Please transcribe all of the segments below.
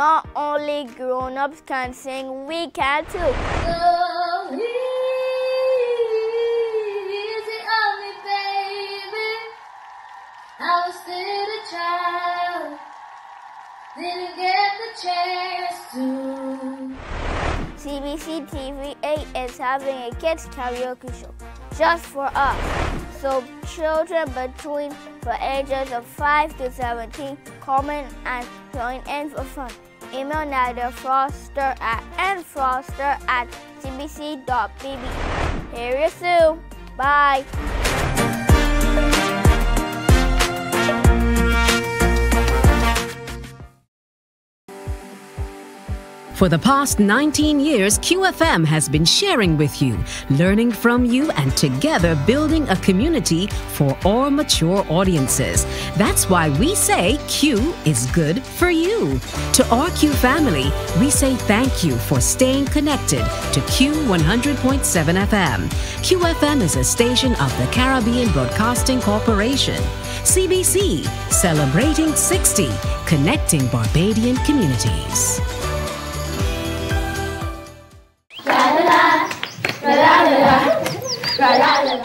Not only grown-ups can sing, we can too. Oh, easy on me, baby. I was still a child. Didn't get the chance to. CBC TV 8 is having a kids karaoke show just for us. So children between the ages of 5 to 17 comment and join in for fun. Email Nadia Froster at nfroster@cbc.bb. Hear you soon. Bye. For the past 19 years, QFM has been sharing with you, learning from you, and together building a community for all mature audiences. That's why we say Q is good for you. To our Q family, we say thank you for staying connected to Q 100.7 FM. QFM is a station of the Caribbean Broadcasting Corporation. CBC, celebrating 60, connecting Barbadian communities.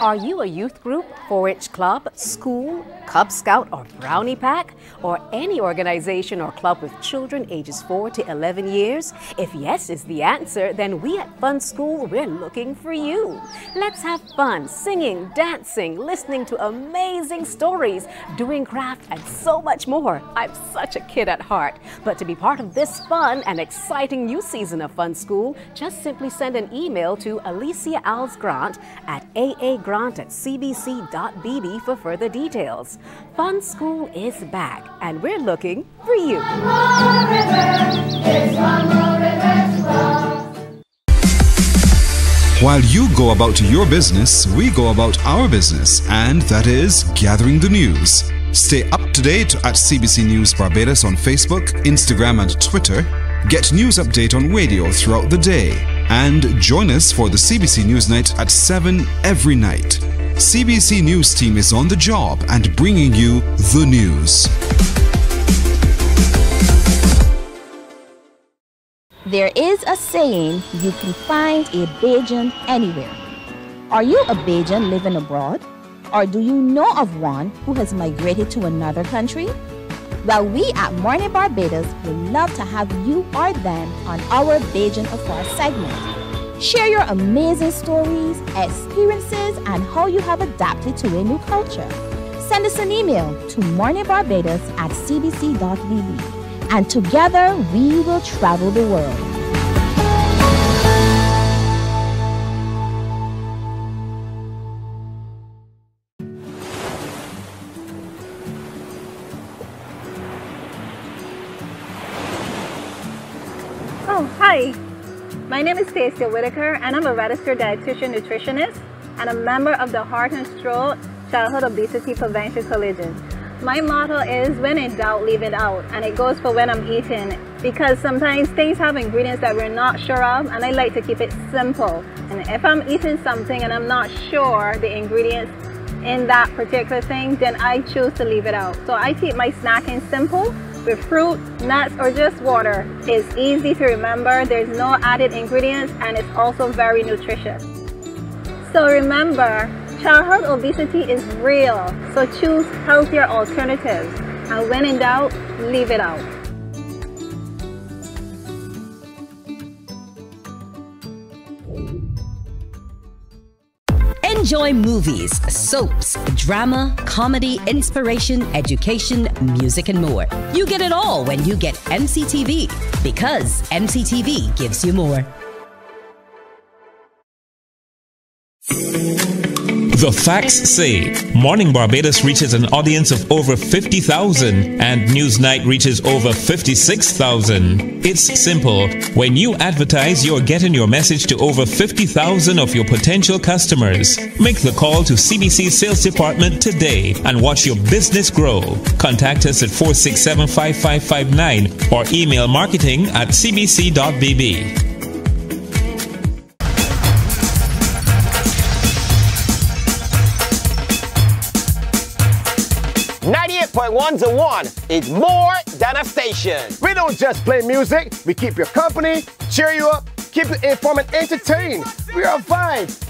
Are you a youth group, 4-H club, school, Cub Scout or Brownie Pack, or any organization or club with children ages 4 to 11 years? If yes is the answer, then we at Fun School, we're looking for you. Let's have fun singing, dancing, listening to amazing stories, doing craft, and so much more. I'm such a kid at heart. But to be part of this fun and exciting new season of Fun School, just simply send an email to Alicia A. Grant at aagrant@cbc.bb for further details. Fun School is back, and we're looking for you. While you go about your business, we go about our business, and that is gathering the news. Stay up to date at CBC News Barbados on Facebook, Instagram, and Twitter. Get news update on radio throughout the day. And join us for the CBC News Night at 7 every night. CBC News team is on the job and bringing you the news. There is a saying, you can find a Bajan anywhere. Are you a Bajan living abroad? Or do you know of one who has migrated to another country? Well, we at Morning Barbados would love to have you or them on our Bajan Afar segment. Share your amazing stories, experiences, and how you have adapted to a new culture. Send us an email to morningbarbados@cbc.bb, and together we will travel the world. Hi, my name is Stacey Whitaker, and I'm a registered dietitian nutritionist and a member of the Heart and Stroke Childhood Obesity Prevention Coalition. My motto is, when in doubt, leave it out, and it goes for when I'm eating, because sometimes things have ingredients that we're not sure of, and I like to keep it simple. And if I'm eating something and I'm not sure the ingredients in that particular thing, then I choose to leave it out. So I keep my snacking simple, with fruit, nuts, or just water. It's easy to remember, there's no added ingredients, and it's also very nutritious. So remember, childhood obesity is real, so choose healthier alternatives. And when in doubt, leave it out. Enjoy movies, soaps, drama, comedy, inspiration, education, music, and more. You get it all when you get MCTV, because MCTV gives you more. The facts say Morning Barbados reaches an audience of over 50,000 and Newsnight reaches over 56,000. It's simple. When you advertise, you're getting your message to over 50,000 of your potential customers. Make the call to CBC Sales Department today and watch your business grow. Contact us at 467-5559 or email marketing@cbc.bb. 98.1 to 1 is more than a station. We don't just play music, we keep your company, cheer you up, keep you informed and entertained. We are vibes.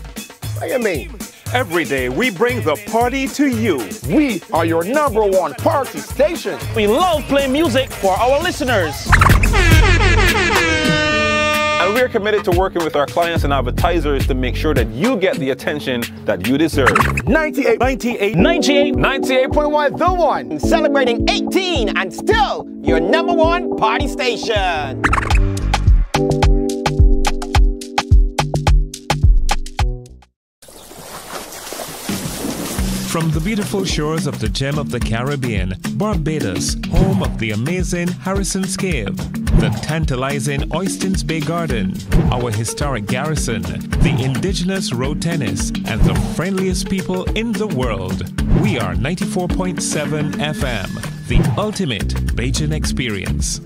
What do you mean? Every day we bring the party to you. We are your number one party station. We love playing music for our listeners. And we're committed to working with our clients and advertisers to make sure that you get the attention that you deserve. 98.1 The One. Celebrating 18 and still your number one party station. From the beautiful shores of the gem of the Caribbean, Barbados, home of the amazing Harrison's Cave, the tantalizing Oyston's Bay Garden, our historic garrison, the indigenous road tennis, and the friendliest people in the world, we are 94.7 FM, the ultimate Bajan experience.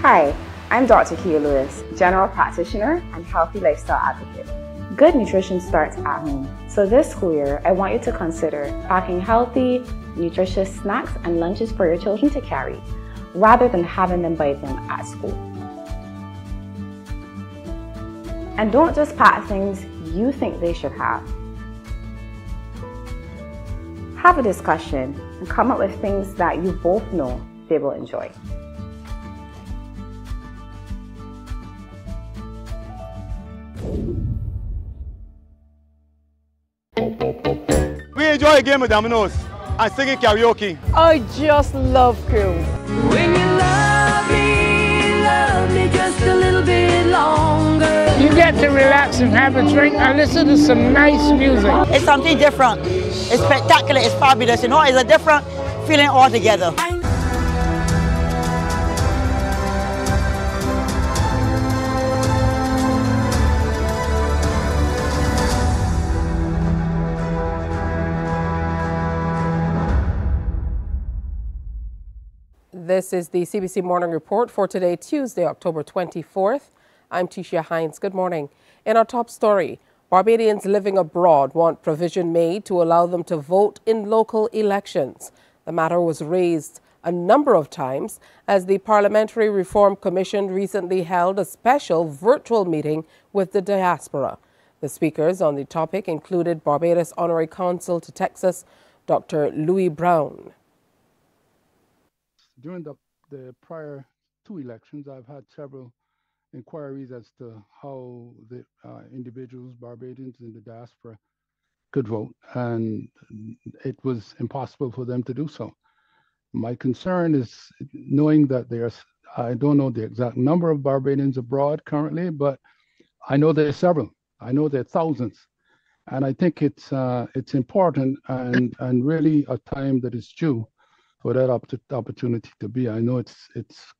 Hi. I'm Dr. Kia Lewis, general practitioner and healthy lifestyle advocate. Good nutrition starts at home. So this school year, I want you to consider packing healthy, nutritious snacks and lunches for your children to carry, rather than having them buy them at school. And don't just pack things you think they should have. Have a discussion and come up with things that you both know they will enjoy. We enjoy a game of dominoes and singing karaoke. I just love Creole. When you love me just a little bit longer. You get to relax and have a drink and listen to some nice music. It's something different. It's spectacular, it's fabulous, you know, it's a different feeling altogether. This is the CBC Morning Report for today, Tuesday, October 24th. I'm Tisha Hines. Good morning. In our top story, Barbadians living abroad want provision made to allow them to vote in local elections. The matter was raised a number of times as the Parliamentary Reform Commission recently held a special virtual meeting with the diaspora. The speakers on the topic included Barbados Honorary Consul to Texas, Dr. Louis Brown. During the prior two elections, I've had several inquiries as to how the individuals, Barbadians in the diaspora, could vote, and it was impossible for them to do so. My concern is knowing that there's, I don't know the exact number of Barbadians abroad currently, but I know there are several. I know there are thousands. And I think it's important and really a time that is due for that opportunity to be. I know it's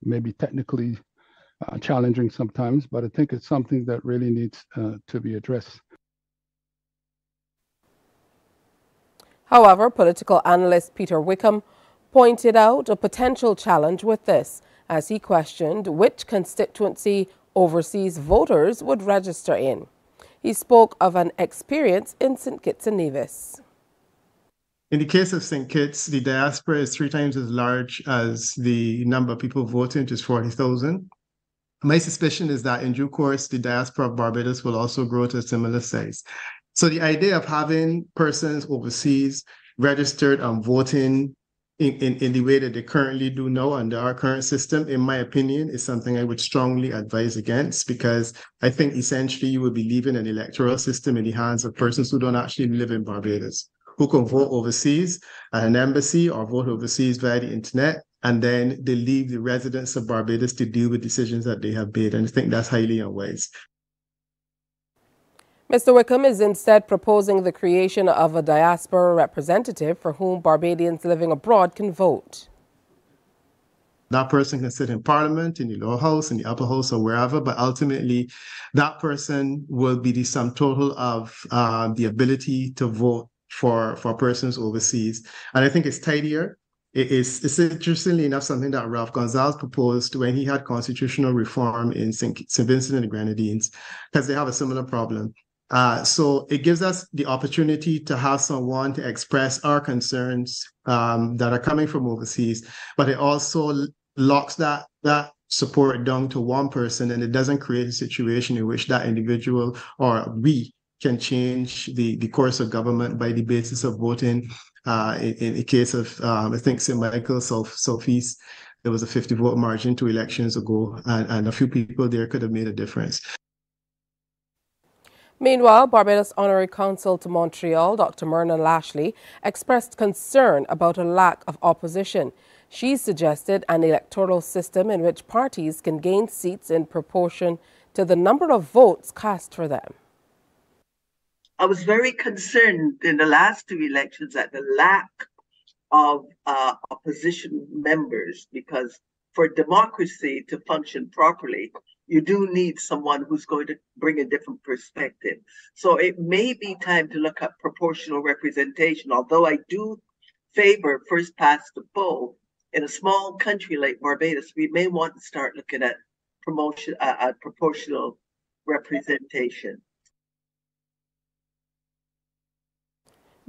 maybe technically challenging sometimes, but I think it's something that really needs to be addressed. However, political analyst Peter Wickham pointed out a potential challenge with this as he questioned which constituency overseas voters would register in. He spoke of an experience in St. Kitts and Nevis. In the case of St. Kitts, the diaspora is 3 times as large as the number of people voting, which is 40,000. My suspicion is that in due course, the diaspora of Barbados will also grow to a similar size. So the idea of having persons overseas registered and voting in the way that they currently do now under our current system, in my opinion, is something I would strongly advise against, because I think essentially you would be leaving an electoral system in the hands of persons who don't actually live in Barbados, who can vote overseas at an embassy or vote overseas via the internet, and then they leave the residents of Barbados to deal with decisions that they have made. And I think that's highly unwise. Mr. Wickham is instead proposing the creation of a diaspora representative for whom Barbadians living abroad can vote. That person can sit in Parliament, in the Lower House, in the Upper House, or wherever, but ultimately that person will be the sum total of the ability to vote for persons overseas. And I think it's tidier. It's interestingly enough something that Ralph Gonzalez proposed when he had constitutional reform in St. Vincent and the Grenadines, because they have a similar problem. So it gives us the opportunity to have someone to express our concerns that are coming from overseas, but it also locks that support down to one person, and it doesn't create a situation in which that individual or we can change the course of government by the basis of voting. In the case of, I think, St. Michael's Southeast, there was a 50-vote margin 2 elections ago, and a few people there could have made a difference. Meanwhile, Barbados Honorary Counsel to Montreal, Dr. Myrna Lashley, expressed concern about a lack of opposition. She suggested an electoral system in which parties can gain seats in proportion to the number of votes cast for them. I was very concerned in the last 2 elections at the lack of opposition members, because for democracy to function properly, you do need someone who's going to bring a different perspective. So it may be time to look at proportional representation, although I do favor first past the poll. In a small country like Barbados, we may want to start looking at proportional representation.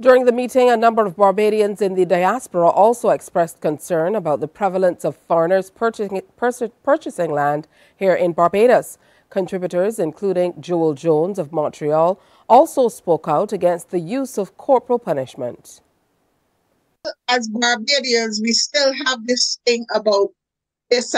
During the meeting, a number of Barbadians in the diaspora also expressed concern about the prevalence of foreigners purchasing land here in Barbados. Contributors, including Joel Jones of Montreal, also spoke out against the use of corporal punishment. As Barbadians, we still have this thing about this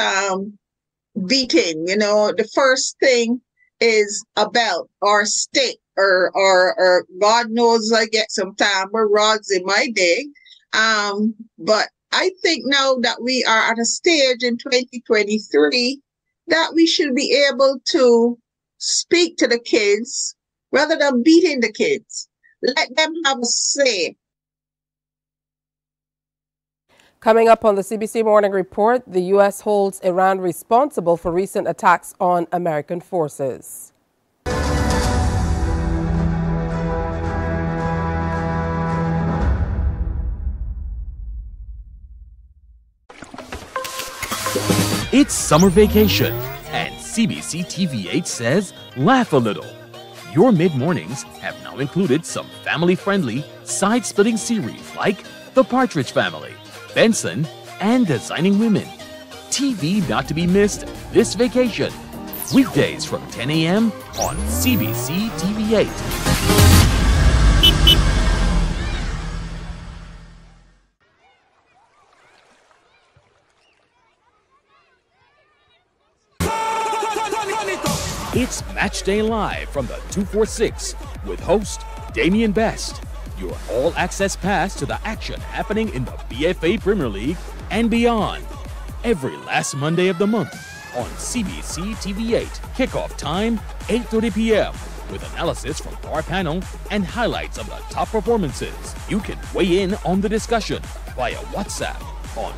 beating. You know, the first thing is a belt or a stick. Or God knows I get some tambour rods in my day. But I think now that we are at a stage in 2023 that we should be able to speak to the kids rather than beating the kids. Let them have a say. Coming up on the CBC Morning Report, the U.S. holds Iran responsible for recent attacks on American forces. It's summer vacation, and CBC TV8 says, laugh a little. Your mid-mornings have now included some family-friendly, side-splitting series like The Partridge Family, Benson, and Designing Women. TV not to be missed this vacation. Weekdays from 10 a.m. on CBC TV8. It's Match Day Live from the 246 with host Damien Best. Your all-access pass to the action happening in the BFA Premier League and beyond. Every last Monday of the month on CBC TV8. Kickoff time, 8:30 p.m. with analysis from our panel and highlights of the top performances. You can weigh in on the discussion via WhatsApp on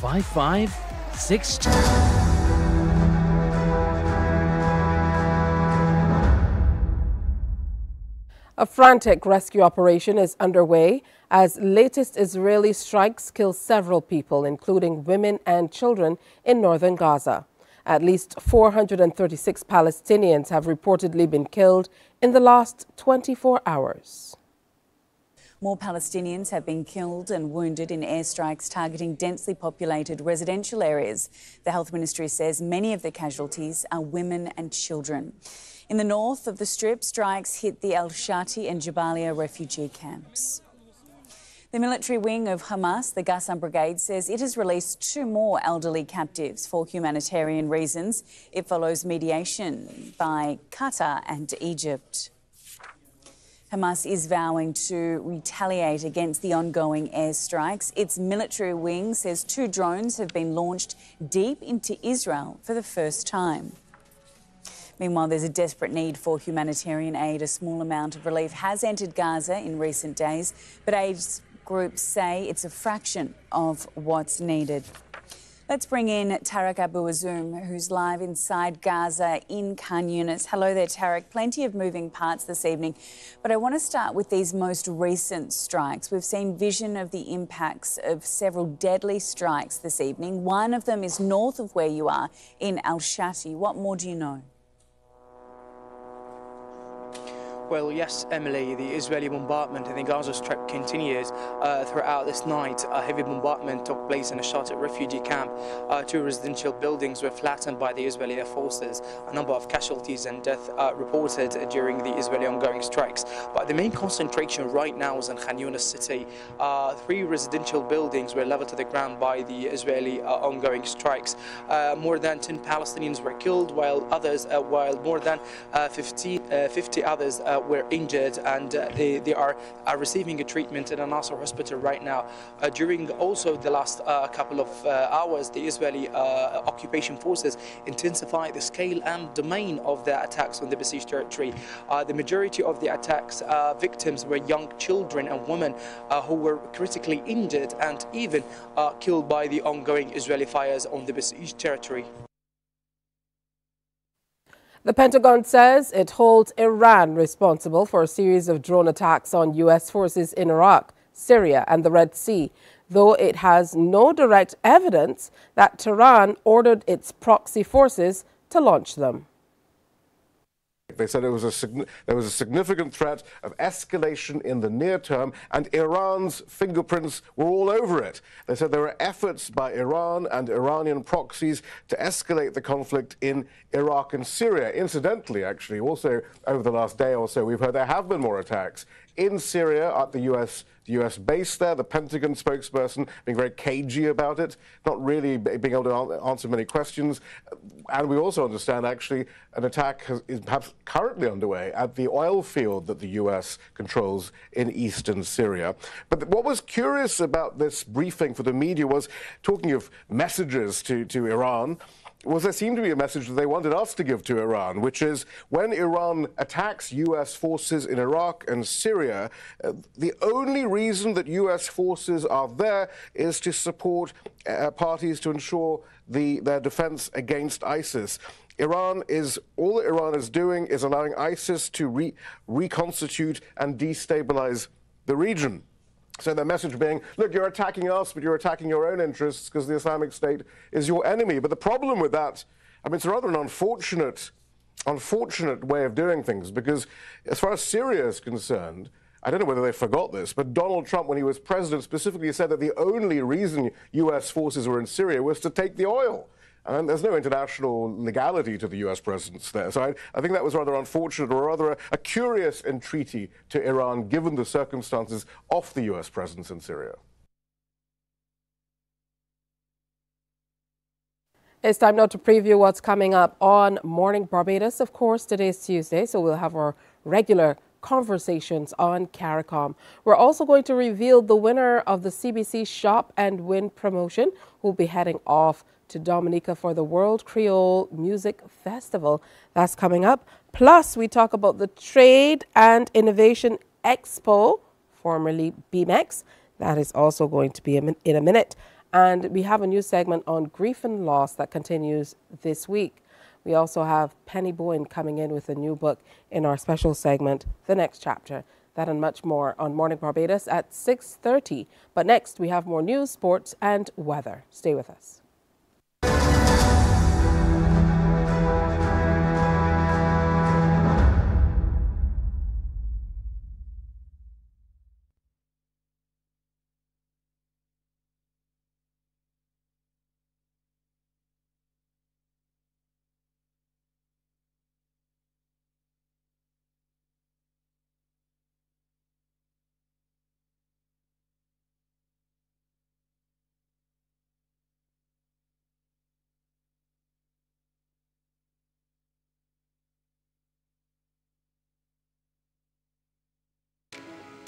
228-5562. A frantic rescue operation is underway as latest Israeli strikes kill several people, including women and children, in northern Gaza. At least 436 Palestinians have reportedly been killed in the last 24 hours. More Palestinians have been killed and wounded in airstrikes targeting densely populated residential areas. The Health Ministry says many of the casualties are women and children. In the north of the Strip, strikes hit the El-Shati and Jabalia refugee camps. The military wing of Hamas, the Qassam Brigade, says it has released 2 more elderly captives for humanitarian reasons. It follows mediation by Qatar and Egypt. Hamas is vowing to retaliate against the ongoing airstrikes. Its military wing says 2 drones have been launched deep into Israel for the first time. Meanwhile, there's a desperate need for humanitarian aid. A small amount of relief has entered Gaza in recent days, but aid groups say it's a fraction of what's needed. Let's bring in Tarek Abouazzoum, who's live inside Gaza in Khan Yunis. Hello there, Tarek. Plenty of moving parts this evening, but I want to start with these most recent strikes. We've seen vision of the impacts of several deadly strikes this evening. One of them is north of where you are in El-Shati. What more do you know? Well, yes, Emily, the Israeli bombardment in the Gaza Strip continues throughout this night. A heavy bombardment took place in a sheltered refugee camp. Two residential buildings were flattened by the Israeli forces. A number of casualties and death reported during the Israeli ongoing strikes. But the main concentration right now is in Khan Yunis city. Three residential buildings were leveled to the ground by the Israeli ongoing strikes. More than 10 Palestinians were killed, while others, more than 50 others were injured, and they are receiving a treatment in Al-Nasser hospital right now. During also the last couple of hours, the Israeli occupation forces intensified the scale and domain of their attacks on the besieged territory. The majority of the attacks victims were young children and women who were critically injured and even killed by the ongoing Israeli fires on the besieged territory. The Pentagon says it holds Iran responsible for a series of drone attacks on U.S. forces in Iraq, Syria and the Red Sea, though it has no direct evidence that Tehran ordered its proxy forces to launch them. They said it was there was a significant threat of escalation in the near term, and Iran's fingerprints were all over it. They said there were efforts by Iran and Iranian proxies to escalate the conflict in Iraq and Syria. Incidentally, actually, also over the last day or so, we've heard there have been more attacks in Syria at the U.S. base there. The Pentagon spokesperson being very cagey about it, not really being able to answer many questions. And we also understand, actually, an attack is perhaps currently underway at the oil field that the U.S. controls in eastern Syria. But what was curious about this briefing for the media was, talking of messages to Iran, was there seemed to be a message that they wanted us to give to Iran, which is when Iran attacks U.S. forces in Iraq and Syria, the only reason that U.S. forces are there is to support parties to ensure their defense against ISIS. All that Iran is doing is allowing ISIS to reconstitute and destabilize the region. So the message being, look, you're attacking us, but you're attacking your own interests because the Islamic State is your enemy. But the problem with that, I mean, it's rather an unfortunate way of doing things, because as far as Syria is concerned, I don't know whether they forgot this, but Donald Trump, when he was president, specifically said that the only reason U.S. forces were in Syria was to take the oil. And there's no international legality to the U.S. presence there. So I think that was rather unfortunate, or rather a curious entreaty to Iran, given the circumstances of the U.S. presence in Syria. It's time now to preview what's coming up on Morning Barbados. Of course, today's Tuesday, so we'll have our regular conversations on CARICOM. We're also going to reveal the winner of the CBC Shop and Win promotion, who'll be heading off to Dominica for the World Creole Music Festival. That's coming up. Plus, we talk about the Trade and Innovation Expo, formerly BMEX. That is also going to be in a minute. And we have a new segment on grief and loss that continues this week. We also have Penny Bowen coming in with a new book in our special segment, The Next Chapter. That and much more on Morning Barbados at 6:30. But next, we have more news, sports, and weather. Stay with us.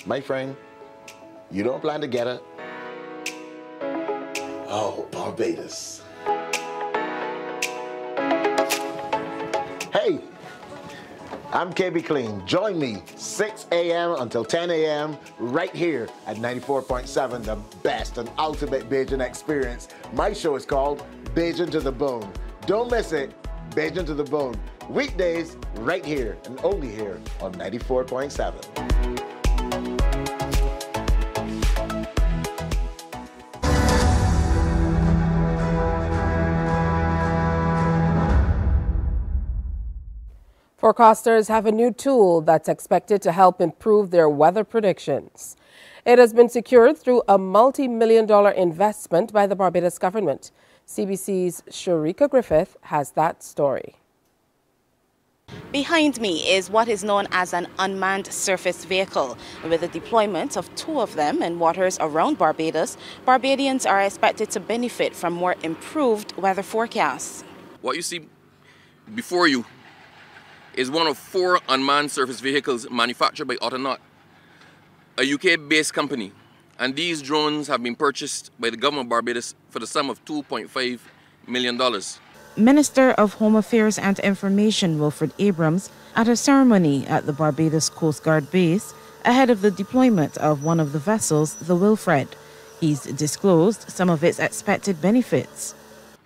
My friend, you don't plan to get it. Oh, Barbados. Hey, I'm KB Clean. Join me 6 a.m. until 10 a.m. right here at 94.7, the best and ultimate Bajan experience. My show is called Bajan to the Bone. Don't miss it, Bajan to the Bone. Weekdays right here and only here on 94.7. Forecasters have a new tool that's expected to help improve their weather predictions. It has been secured through a multi-million-dollar investment by the Barbados government. CBC's Sharika Griffith has that story. Behind me is what is known as an unmanned surface vehicle. With the deployment of two of them in waters around Barbados, Barbadians are expected to benefit from more improved weather forecasts. What you see before you is one of four unmanned surface vehicles manufactured by Autonaut, a UK-based company. And these drones have been purchased by the government of Barbados for the sum of $2.5 million. Minister of Home Affairs and Information Wilfred Abrams at a ceremony at the Barbados Coast Guard base ahead of the deployment of one of the vessels, the Wilfred. He's disclosed some of its expected benefits.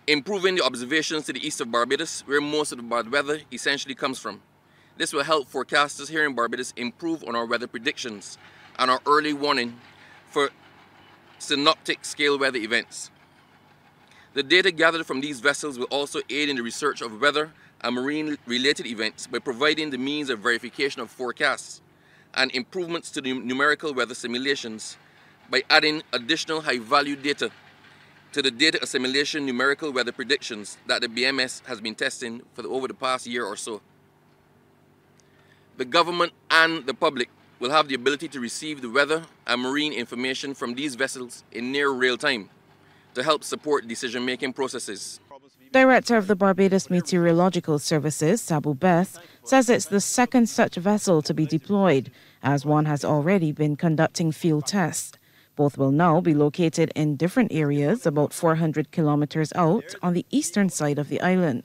Improving the observations to the east of Barbados, where most of the bad weather essentially comes from. This will help forecasters here in Barbados improve on our weather predictions and our early warning for synoptic scale weather events. The data gathered from these vessels will also aid in the research of weather and marine-related events by providing the means of verification of forecasts and improvements to the numerical weather simulations by adding additional high-value data to the data assimilation numerical weather predictions that the BMS has been testing for over the past year or so. The government and the public will have the ability to receive the weather and marine information from these vessels in near real time to help support decision-making processes. Director of the Barbados Meteorological Services, Sabu Beth, says it's the second such vessel to be deployed, as one has already been conducting field tests. Both will now be located in different areas about 400 kilometers out on the eastern side of the island.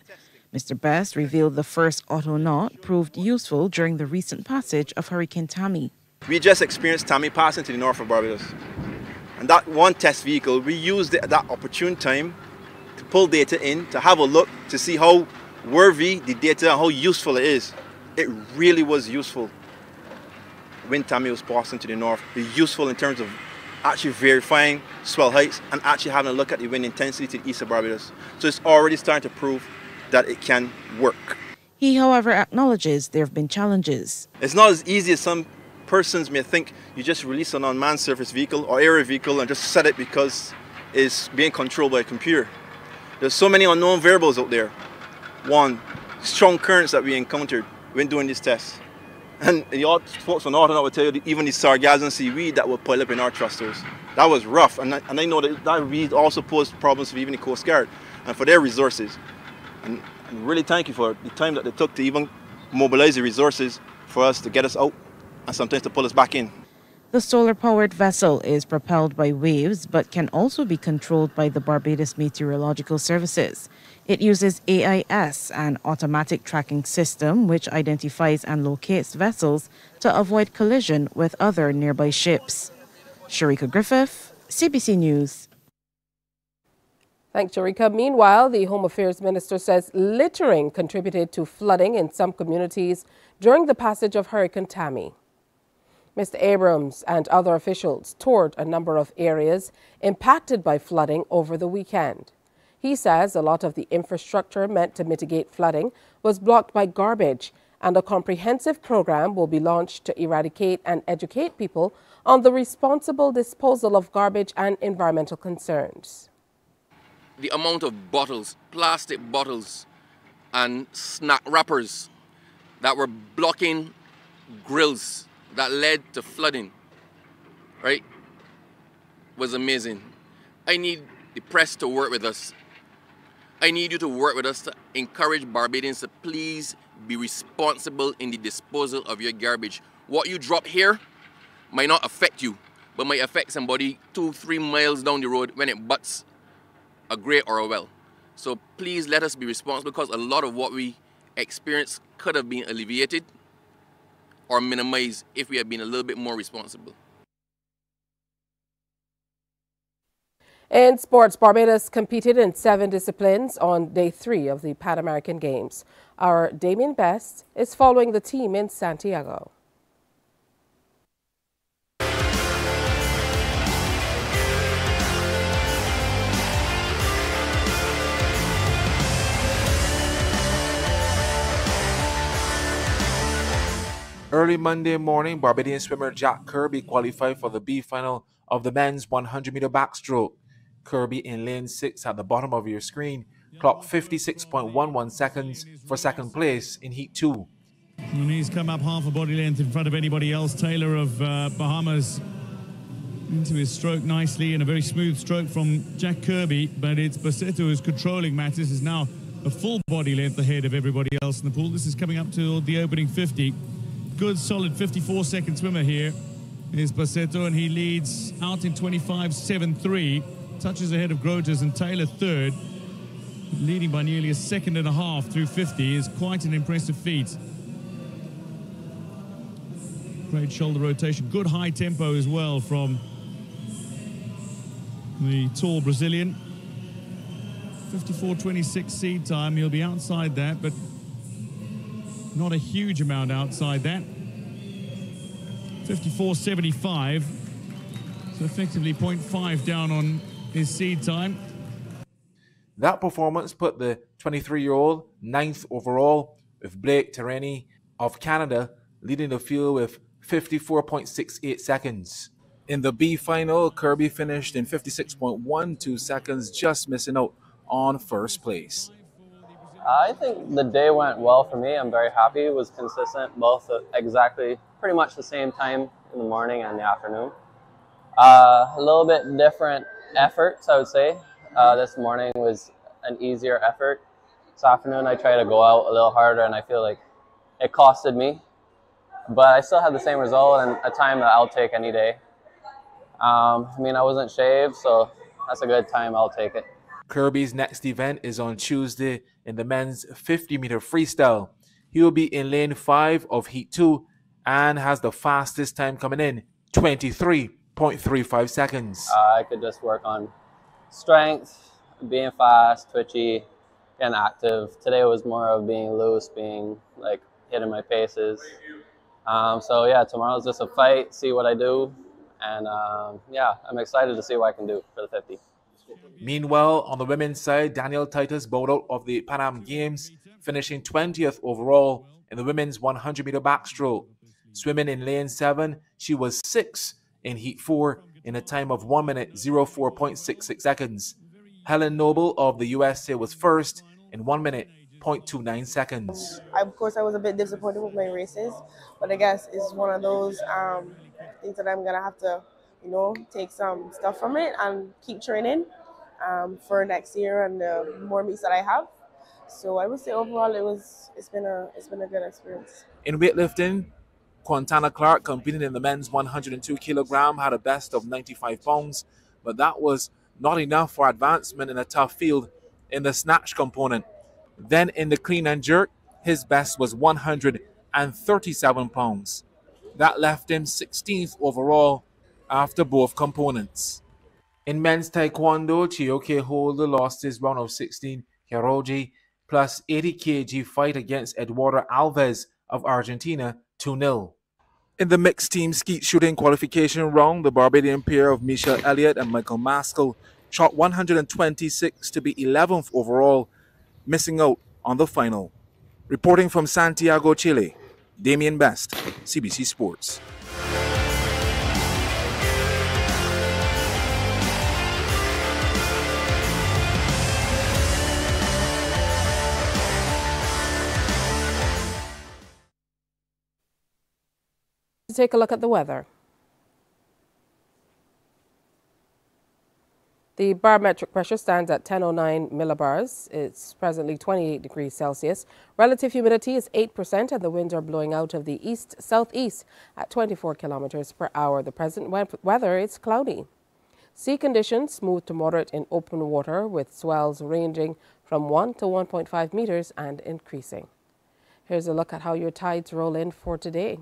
Mr. Best revealed the first Autonaut proved useful during the recent passage of Hurricane Tammy. We just experienced Tammy passing to the north of Barbados. And that one test vehicle, we used that opportune time to pull data in, to have a look, to see how worthy the data and how useful it is. It really was useful when Tammy was passing to the north. It was useful in terms of actually verifying swell heights and actually having a look at the wind intensity to the east of Barbados. So it's already starting to prove that it can work. He, however, acknowledges there have been challenges. It's not as easy as some persons may think. You just release an unmanned surface vehicle or aerial vehicle and just set it because it's being controlled by a computer. There's so many unknown variables out there. One, strong currents that we encountered when doing these tests. And the old folks on Autonaut will tell you that even the sargassum seaweed that will pile up in our thrusters. That was rough, and I know that weed also posed problems for even the Coast Guard and for their resources. And I'm really thankful for the time that they took to even mobilize the resources for us to get us out and sometimes to pull us back in. The solar-powered vessel is propelled by waves but can also be controlled by the Barbados Meteorological Services. It uses AIS, an automatic tracking system which identifies and locates vessels to avoid collision with other nearby ships. Sharika Griffith, CBC News. Thanks, Sharika. Meanwhile, the Home Affairs Minister says littering contributed to flooding in some communities during the passage of Hurricane Tammy. Mr. Abrams and other officials toured a number of areas impacted by flooding over the weekend. He says a lot of the infrastructure meant to mitigate flooding was blocked by garbage, and a comprehensive program will be launched to eradicate and educate people on the responsible disposal of garbage and environmental concerns. The amount of bottles, plastic bottles and snack wrappers that were blocking grills that led to flooding, right, was amazing. I need the press to work with us. I need you to work with us to encourage Barbadians to please be responsible in the disposal of your garbage. What you drop here might not affect you, but might affect somebody 2-3 miles down the road when it butts a grate or a well. So please let us be responsible, because a lot of what we experience could have been alleviated or minimized if we had been a little bit more responsible. In sports, Barbados competed in 7 disciplines on day 3 of the Pan American Games. Our Damien Best is following the team in Santiago. Early Monday morning, Barbadian swimmer Jack Kirby qualified for the B final of the men's 100-meter backstroke. Kirby in lane 6 at the bottom of your screen clocked 56.11 seconds for second place in heat 2. He's come up half a body length in front of anybody else. Taylor of Bahamas into his stroke nicely, and a very smooth stroke from Jack Kirby, but it's Baceto who's controlling matters, is now a full body length ahead of everybody else in the pool. This is coming up to the opening 50. Good solid 54-second swimmer here is Baceto, and he leads out in 25.73, touches ahead of Grotas and Taylor third, leading by nearly a second and a half through 50 is quite an impressive feat. Great shoulder rotation, good high tempo as well from the tall Brazilian. 54.26 seed time, he'll be outside that, but not a huge amount outside that. 54.75, so effectively 0.5 down on his seed time. That performance put the 23-year-old 9th overall, with Blake Tereni of Canada leading the field with 54.68 seconds. In the B final, Kirby finished in 56.12 seconds, just missing out on first place. I think the day went well for me. I'm very happy. It was consistent, both exactly pretty much the same time in the morning and the afternoon. A little bit different efforts, I would say. This morning was an easier effort. This afternoon, I tried to go out a little harder, and I feel like it costed me. But I still had the same result and a time that I'll take any day. I mean, I wasn't shaved, so that's a good time. I'll take it. Kirby's next event is on Tuesday in the men's 50-meter freestyle. He will be in lane 5 of heat 2 and has the fastest time coming in, 23.35 seconds. I could just work on strength, being fast, twitchy, and active. Today was more of being loose, being like hitting my paces. So yeah, tomorrow's just a fight, see what I do. And yeah, I'm excited to see what I can do for the 50. Meanwhile, on the women's side, Danielle Titus bowed out of the Pan Am Games, finishing 20th overall in the women's 100-meter backstroke. Swimming in lane 7, she was 6th in heat 4 in a time of 1:04.66 seconds. Helen Noble of the USA was 1st in 1:0.29 seconds. Of course, I was a bit disappointed with my races, but I guess it's one of those things that I'm gonna have to, you know, take some stuff from it and keep training for next year and the more meets that I have. So I would say overall it's been a good experience. In weightlifting, Quantana Clark, competing in the men's 102 kilogram, had a best of 95 pounds, but that was not enough for advancement in a tough field in the snatch component. Then in the clean and jerk, his best was 137 pounds. That left him 16th overall after both components. In men's taekwondo, Chioke Holder lost his round of 16 Hiroji plus 80 kg fight against Eduardo Alves of Argentina 2-0. In the mixed team skeet shooting qualification round, the Barbadian pair of Michelle Elliott and Michael Maskell shot 126 to be 11th overall, missing out on the final. Reporting from Santiago, Chile, Damien Best, CBC Sports. Take a look at the weather. The barometric pressure stands at 1009 millibars. It's presently 28 degrees Celsius. Relative humidity is 8%, and the winds are blowing out of the east-southeast at 24 kilometers per hour. The present weather is cloudy. Sea conditions smooth to moderate in open water, with swells ranging from 1 to 1.5 meters and increasing. Here's a look at how your tides roll in for today.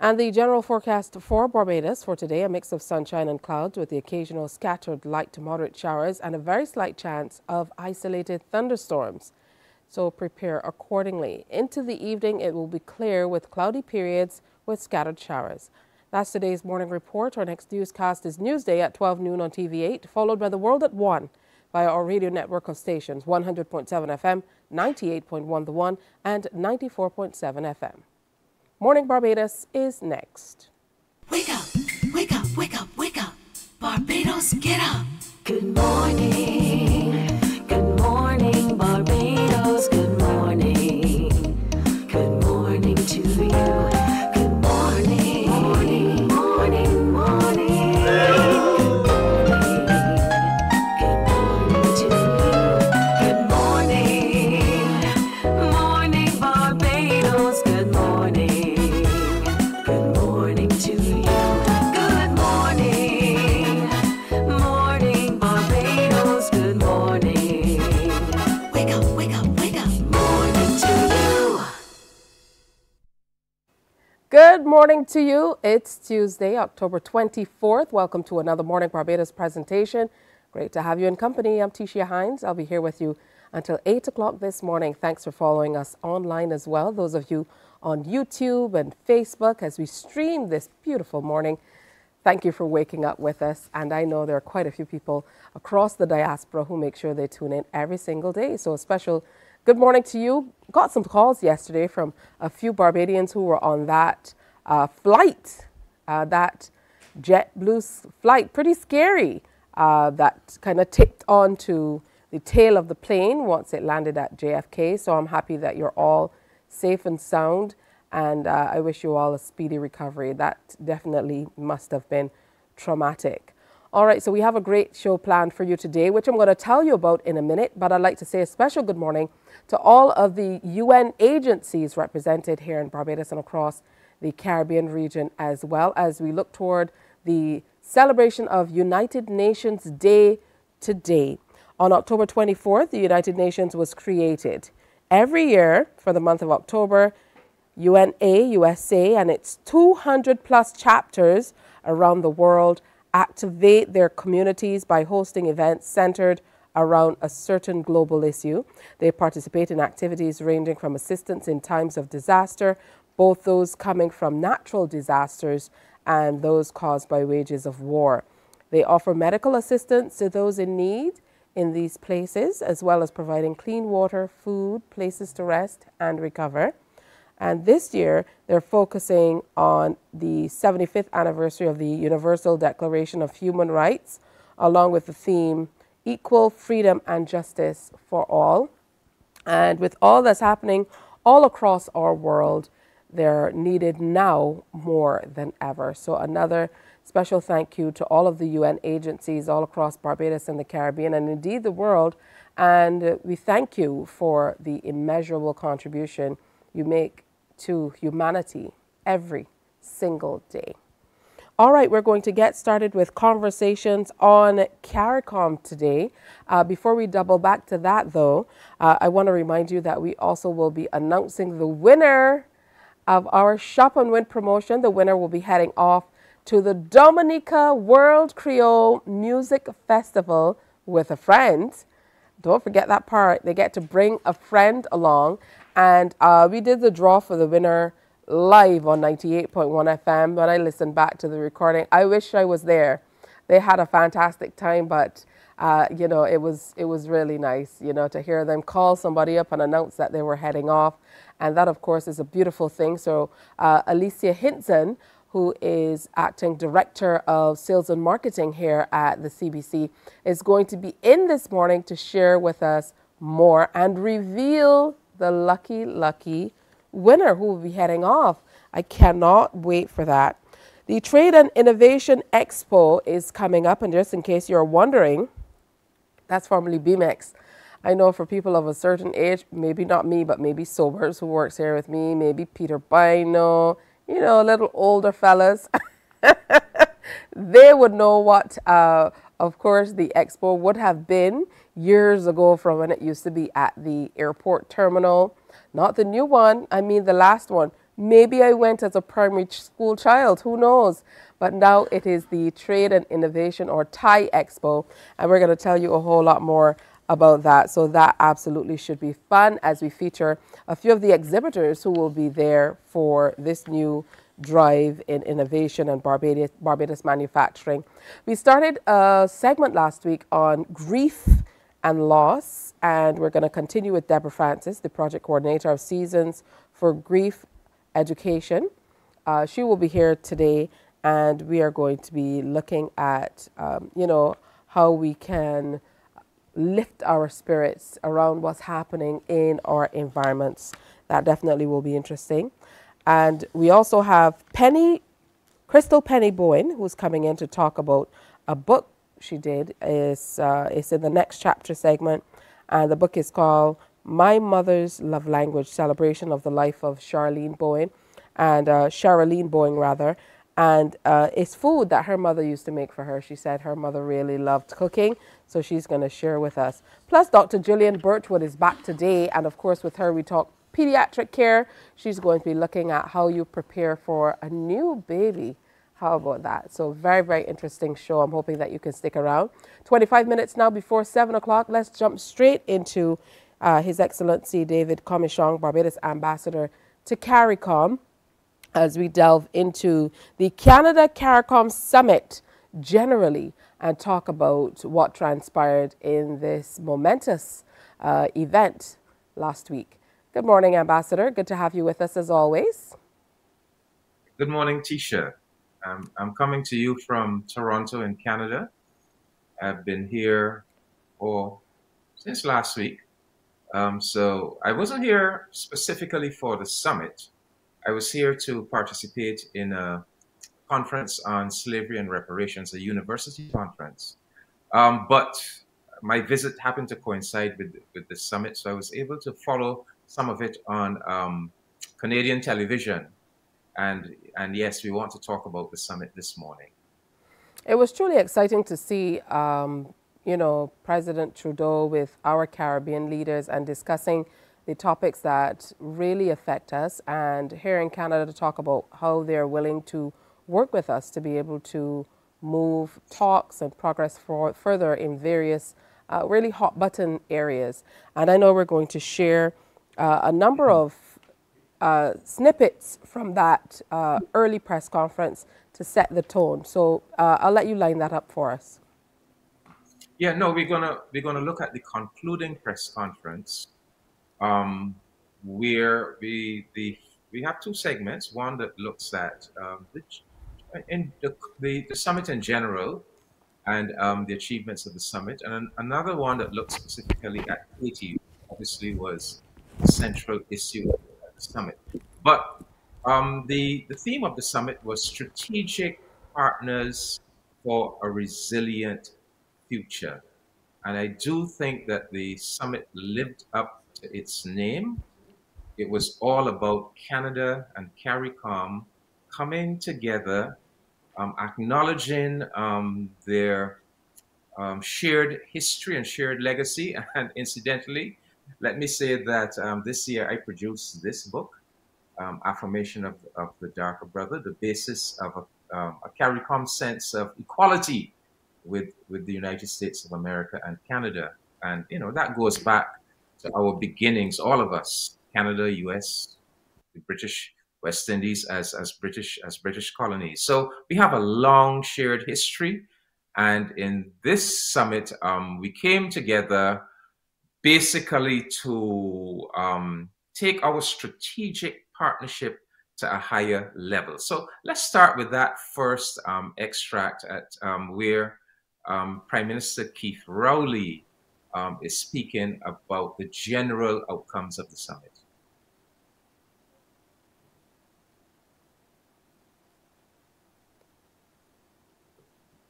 And the general forecast for Barbados for today, a mix of sunshine and clouds with the occasional scattered light to moderate showers and a very slight chance of isolated thunderstorms. So prepare accordingly. Into the evening, it will be clear with cloudy periods with scattered showers. That's today's morning report. Our next newscast is Newsday at 12 noon on TV8, followed by The World at 1. via our radio network of stations 100.7 FM, 98.1 The One, and 94.7 FM. Morning Barbados is next. Wake up, wake up, wake up, wake up. Barbados, get up. Good morning, Barbados, good morning. Good morning to you. Good morning to you. It's Tuesday, October 24th. Welcome to another Morning Barbados presentation. Great to have you in company. I'm Tisha Hines. I'll be here with you until 8 o'clock this morning. Thanks for following us online as well. Those of you on YouTube and Facebook as we stream this beautiful morning, thank you for waking up with us. And I know there are quite a few people across the diaspora who make sure they tune in every single day. So a special good morning to you. Got some calls yesterday from a few Barbadians who were on that flight, that JetBlue flight. Pretty scary. That kind of tipped onto the tail of the plane once it landed at JFK. So I'm happy that you're all safe and sound, and I wish you all a speedy recovery. That definitely must have been traumatic. All right, so we have a great show planned for you today, which I'm going to tell you about in a minute, but I'd like to say a special good morning to all of the UN agencies represented here in Barbados and across the Caribbean region, as well as we look toward the celebration of United Nations Day today. On October 24th, the United Nations was created. Every year for the month of October, USA and its 200 plus chapters around the world activate their communities by hosting events centered around a certain global issue. They participate in activities ranging from assistance in times of disaster, both those coming from natural disasters and those caused by wages of war. They offer medical assistance to those in need in these places, as well as providing clean water, food, places to rest and recover. And this year, they're focusing on the 75th anniversary of the Universal Declaration of Human Rights, along with the theme, Equal Freedom and Justice for All. And with all that's happening all across our world, they're needed now more than ever. So another special thank you to all of the UN agencies all across Barbados and the Caribbean, and indeed the world. And we thank you for the immeasurable contribution you make to humanity every single day. All right, we're going to get started with conversations on CARICOM today. Before we double back to that, though, I want to remind you that we also will be announcing the winner of our Shop and Win promotion. The winner will be heading off to the Dominica World Creole Music Festival with a friend. Don't forget that part. They get to bring a friend along. And we did the draw for the winner live on 98.1 FM. When I listened back to the recording, I wish I was there. They had a fantastic time, but you know, it was really nice, you know, to hear them call somebody up and announce that they were heading off, and that of course is a beautiful thing. So Alicia Hinton, who is acting director of sales and marketing here at the CBC, is going to be in this morning to share with us more and reveal the lucky winner who will be heading off. I cannot wait for that. The Trade and Innovation Expo is coming up, and just in case you're wondering, that's formerly BMEX. I know for people of a certain age, maybe not me, but maybe Sobers who works here with me, maybe Peter Bino, you know, little older fellas, they would know what, of course, the expo would have been years ago from when it used to be at the airport terminal. Not the new one, I mean the last one. Maybe I went as a primary school child, who knows? But now it is the Trade and Innovation, or TIE Expo, and we're going to tell you a whole lot more about that. So that absolutely should be fun as we feature a few of the exhibitors who will be there for this new drive in innovation and Barbados manufacturing. We started a segment last week on grief and loss. And we're going to continue with Deborah Francis, the project coordinator of Seasons for Grief Education. She will be here today, and we are going to be looking at, you know, how we can lift our spirits around what's happening in our environments. That definitely will be interesting. And we also have Crystal Penny Bowen, who's coming in to talk about a book she did. It's in the next chapter segment, and the book is called My Mother's Love Language, Celebration of the Life of Charlene Bowen. And it's food that her mother used to make for her. She said her mother really loved cooking, so she's going to share with us. Plus, Dr. Gillian Birchwood is back today, and of course with her we talk pediatric care. She's going to be looking at how you prepare for a new baby. How about that? So very, very interesting show. I'm hoping that you can stick around. 25 minutes now before 7 o'clock. Let's jump straight into His Excellency David Commichong, Barbados Ambassador to CARICOM, as we delve into the Canada CARICOM Summit generally and talk about what transpired in this momentous event last week. Good morning, Ambassador. Good to have you with us as always. Good morning, Tisha. I'm coming to you from Toronto in Canada. I've been here since last week. So I wasn't here specifically for the summit. I was here to participate in a conference on slavery and reparations, a university conference. But my visit happened to coincide with the summit, so I was able to follow some of it on Canadian television. And yes, we want to talk about the summit this morning. It was truly exciting to see, you know, President Trudeau with our Caribbean leaders and discussing the topics that really affect us, and here in Canada to talk about how they're willing to work with us to be able to move talks and progress further in various really hot button areas. And I know we're going to share a number of snippets from that early press conference to set the tone. So I'll let you line that up for us. Yeah, no, we're gonna look at the concluding press conference. Where we have two segments, one that looks at the summit in general and the achievements of the summit, and another one that looks specifically at Haiti, obviously was the central issue at the summit. But the theme of the summit was strategic partners for a resilient future. And I do think that the summit lived up its name. It was all about Canada and CARICOM coming together, acknowledging their shared history and shared legacy. And incidentally, let me say that this year I produced this book, Affirmation of the Darker Brother, the basis of a CARICOM sense of equality with the United States of America and Canada. And, you know, that goes back to our beginnings, all of us, Canada, US, the British West Indies as British colonies. So we have a long shared history. And in this summit, we came together basically to take our strategic partnership to a higher level. So let's start with that first extract at where Prime Minister Keith Rowley is speaking about the general outcomes of the summit.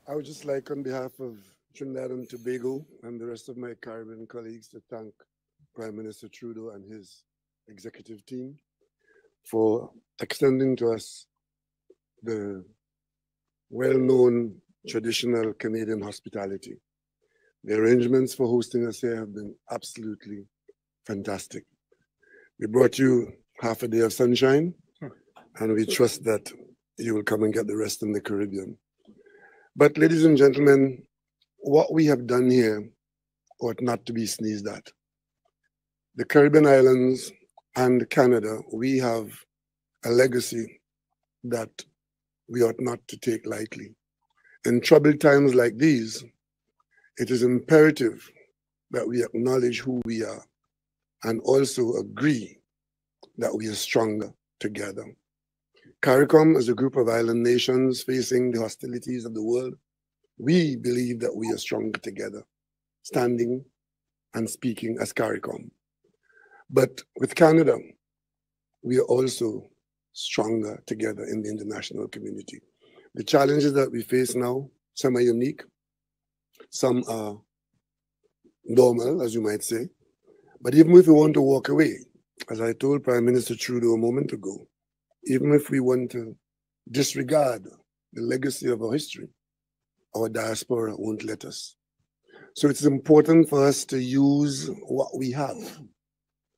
I would just like, on behalf of Trinidad and Tobago and the rest of my Caribbean colleagues, to thank Prime Minister Trudeau and his executive team for extending to us the well-known traditional Canadian hospitality. The arrangements for hosting us here have been absolutely fantastic. We brought you half a day of sunshine, and we trust that you will come and get the rest in the Caribbean. But ladies and gentlemen, what we have done here ought not to be sneezed at. The Caribbean islands and Canada, we have a legacy that we ought not to take lightly. In troubled times like these, it is imperative that we acknowledge who we are and also agree that we are stronger together. CARICOM is a group of island nations facing the hostilities of the world. We believe that we are stronger together, standing and speaking as CARICOM. But with Canada, we are also stronger together in the international community. The challenges that we face now, some are unique, some are normal, as you might say. But even if we want to walk away, as I told Prime Minister Trudeau a moment ago, even if we want to disregard the legacy of our history, our diaspora won't let us. So it's important for us to use what we have,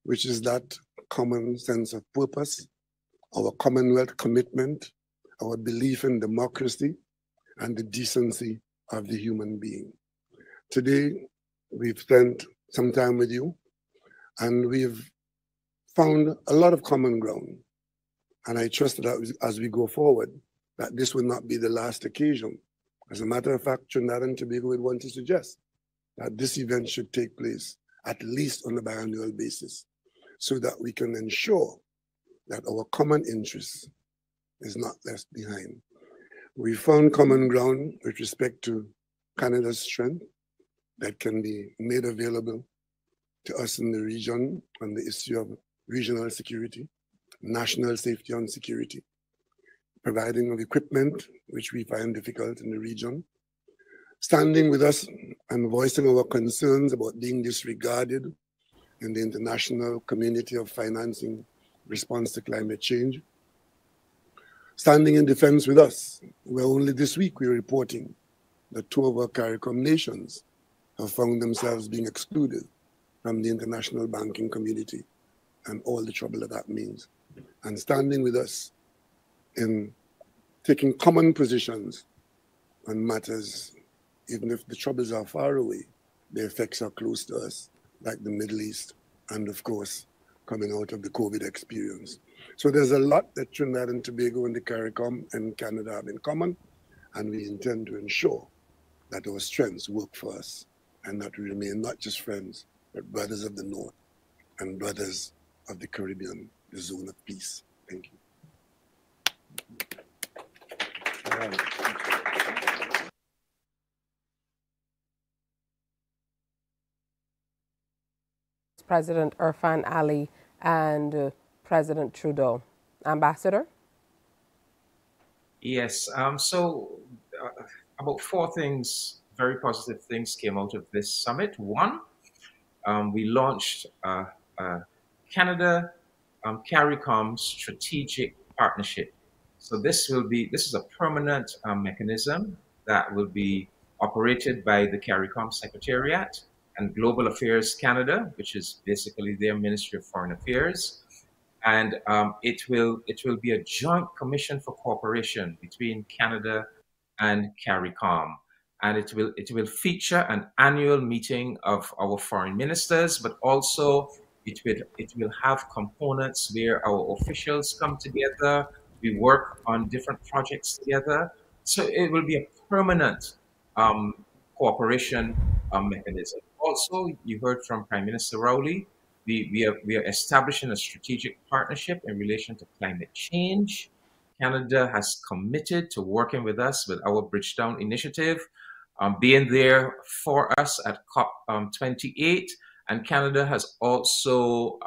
which is that common sense of purpose, our Commonwealth commitment, our belief in democracy, and the decency of the human being. Today, we've spent some time with you, and we've found a lot of common ground. And I trust that as we go forward, that this will not be the last occasion. As a matter of fact, Trinidad and Tobago would want to suggest that this event should take place at least on a biannual basis, so that we can ensure that our common interest is not left behind. We found common ground with respect to Canada's strength that can be made available to us in the region on the issue of regional security, national safety and security, providing of equipment, which we find difficult in the region, standing with us and voicing our concerns about being disregarded in the international community of financing response to climate change, standing in defense with us, where only this week we're reporting that two of our CARICOM nations have found themselves being excluded from the international banking community and all the trouble that that means, and standing with us in taking common positions on matters, even if the troubles are far away, the effects are close to us, like the Middle East, and of course, coming out of the COVID experience. So there's a lot that Trinidad and Tobago and the CARICOM and Canada have in common, and we intend to ensure that our strengths work for us and that we remain not just friends, but brothers of the North and brothers of the Caribbean, the zone of peace. Thank you. President Irfan Ali and President Trudeau. Ambassador? Yes, about four things, very positive things came out of this summit. One, we launched Canada CARICOM Strategic Partnership. So this is a permanent mechanism that will be operated by the CARICOM Secretariat and Global Affairs Canada, which is basically their Ministry of Foreign Affairs. And it will be a joint commission for cooperation between Canada and CARICOM. And it will feature an annual meeting of our foreign ministers, but also it will have components where our officials come together. We work on different projects together. So it will be a permanent cooperation mechanism. Also, you heard from Prime Minister Rowley, we are establishing a strategic partnership in relation to climate change. Canada has committed to working with us with our Bridgetown initiative, being there for us at COP28. And Canada has also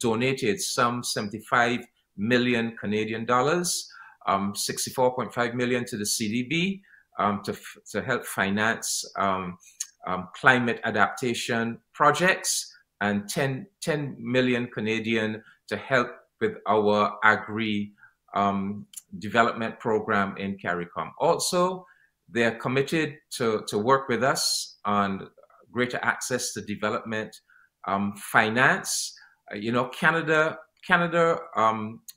donated some 75 million Canadian dollars, 64.5 million to the CDB to help finance climate adaptation projects, and 10 million Canadian to help with our agri development program in CARICOM. Also, they're committed to work with us on greater access to development finance. You know, Canada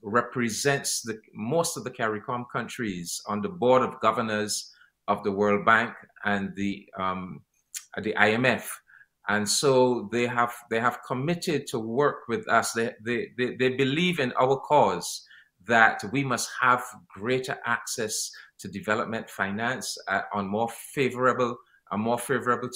represents most of the CARICOM countries on the board of governors of the World Bank and the IMF, and so they have committed to work with us. They believe in our cause that we must have greater access to development finance on more favorable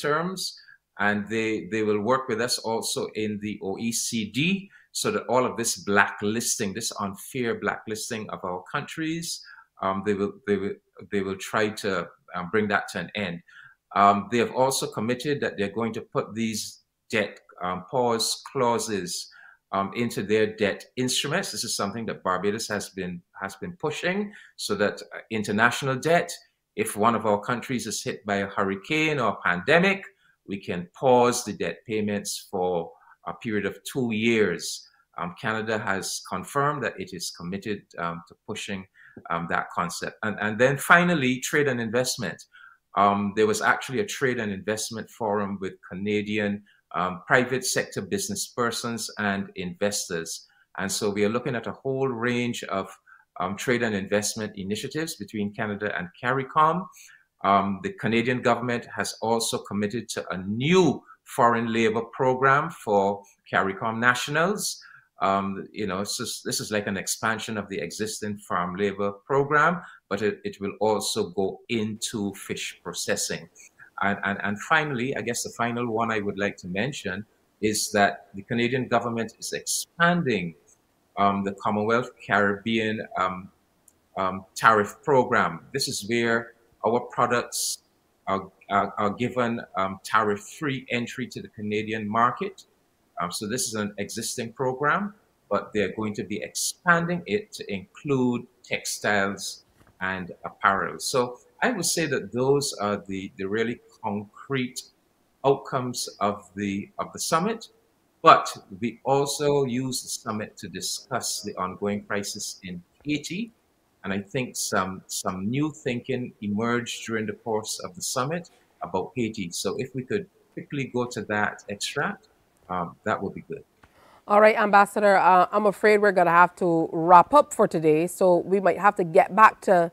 terms, and they will work with us also in the OECD, so that all of this blacklisting, this unfair blacklisting of our countries, they will try to bring that to an end. They have also committed that they're going to put these debt pause clauses into their debt instruments. This is something that Barbados has been pushing, so that international debt, if one of our countries is hit by a hurricane or a pandemic, we can pause the debt payments for a period of 2 years. Canada has confirmed that it is committed to pushing that concept. And then finally, trade and investment. There was actually a trade and investment forum with Canadian private sector business persons and investors. And so we are looking at a whole range of trade and investment initiatives between Canada and CARICOM. The Canadian government has also committed to a new foreign labor program for CARICOM nationals. You know, this is like an expansion of the existing farm labor program, but it will also go into fish processing. And finally, I guess the final one I would like to mention is that the Canadian government is expanding the Commonwealth Caribbean tariff program. This is where our products are given tariff-free entry to the Canadian market. So this is an existing program, but they're going to be expanding it to include textiles and apparel. So I would say that those are the really concrete outcomes of the summit. But we also use the summit to discuss the ongoing crisis in Haiti. And I think some new thinking emerged during the course of the summit about Haiti. So if we could quickly go to that extract, that would be good. All right, Ambassador, I'm afraid we're going to have to wrap up for today. So we might have to get back to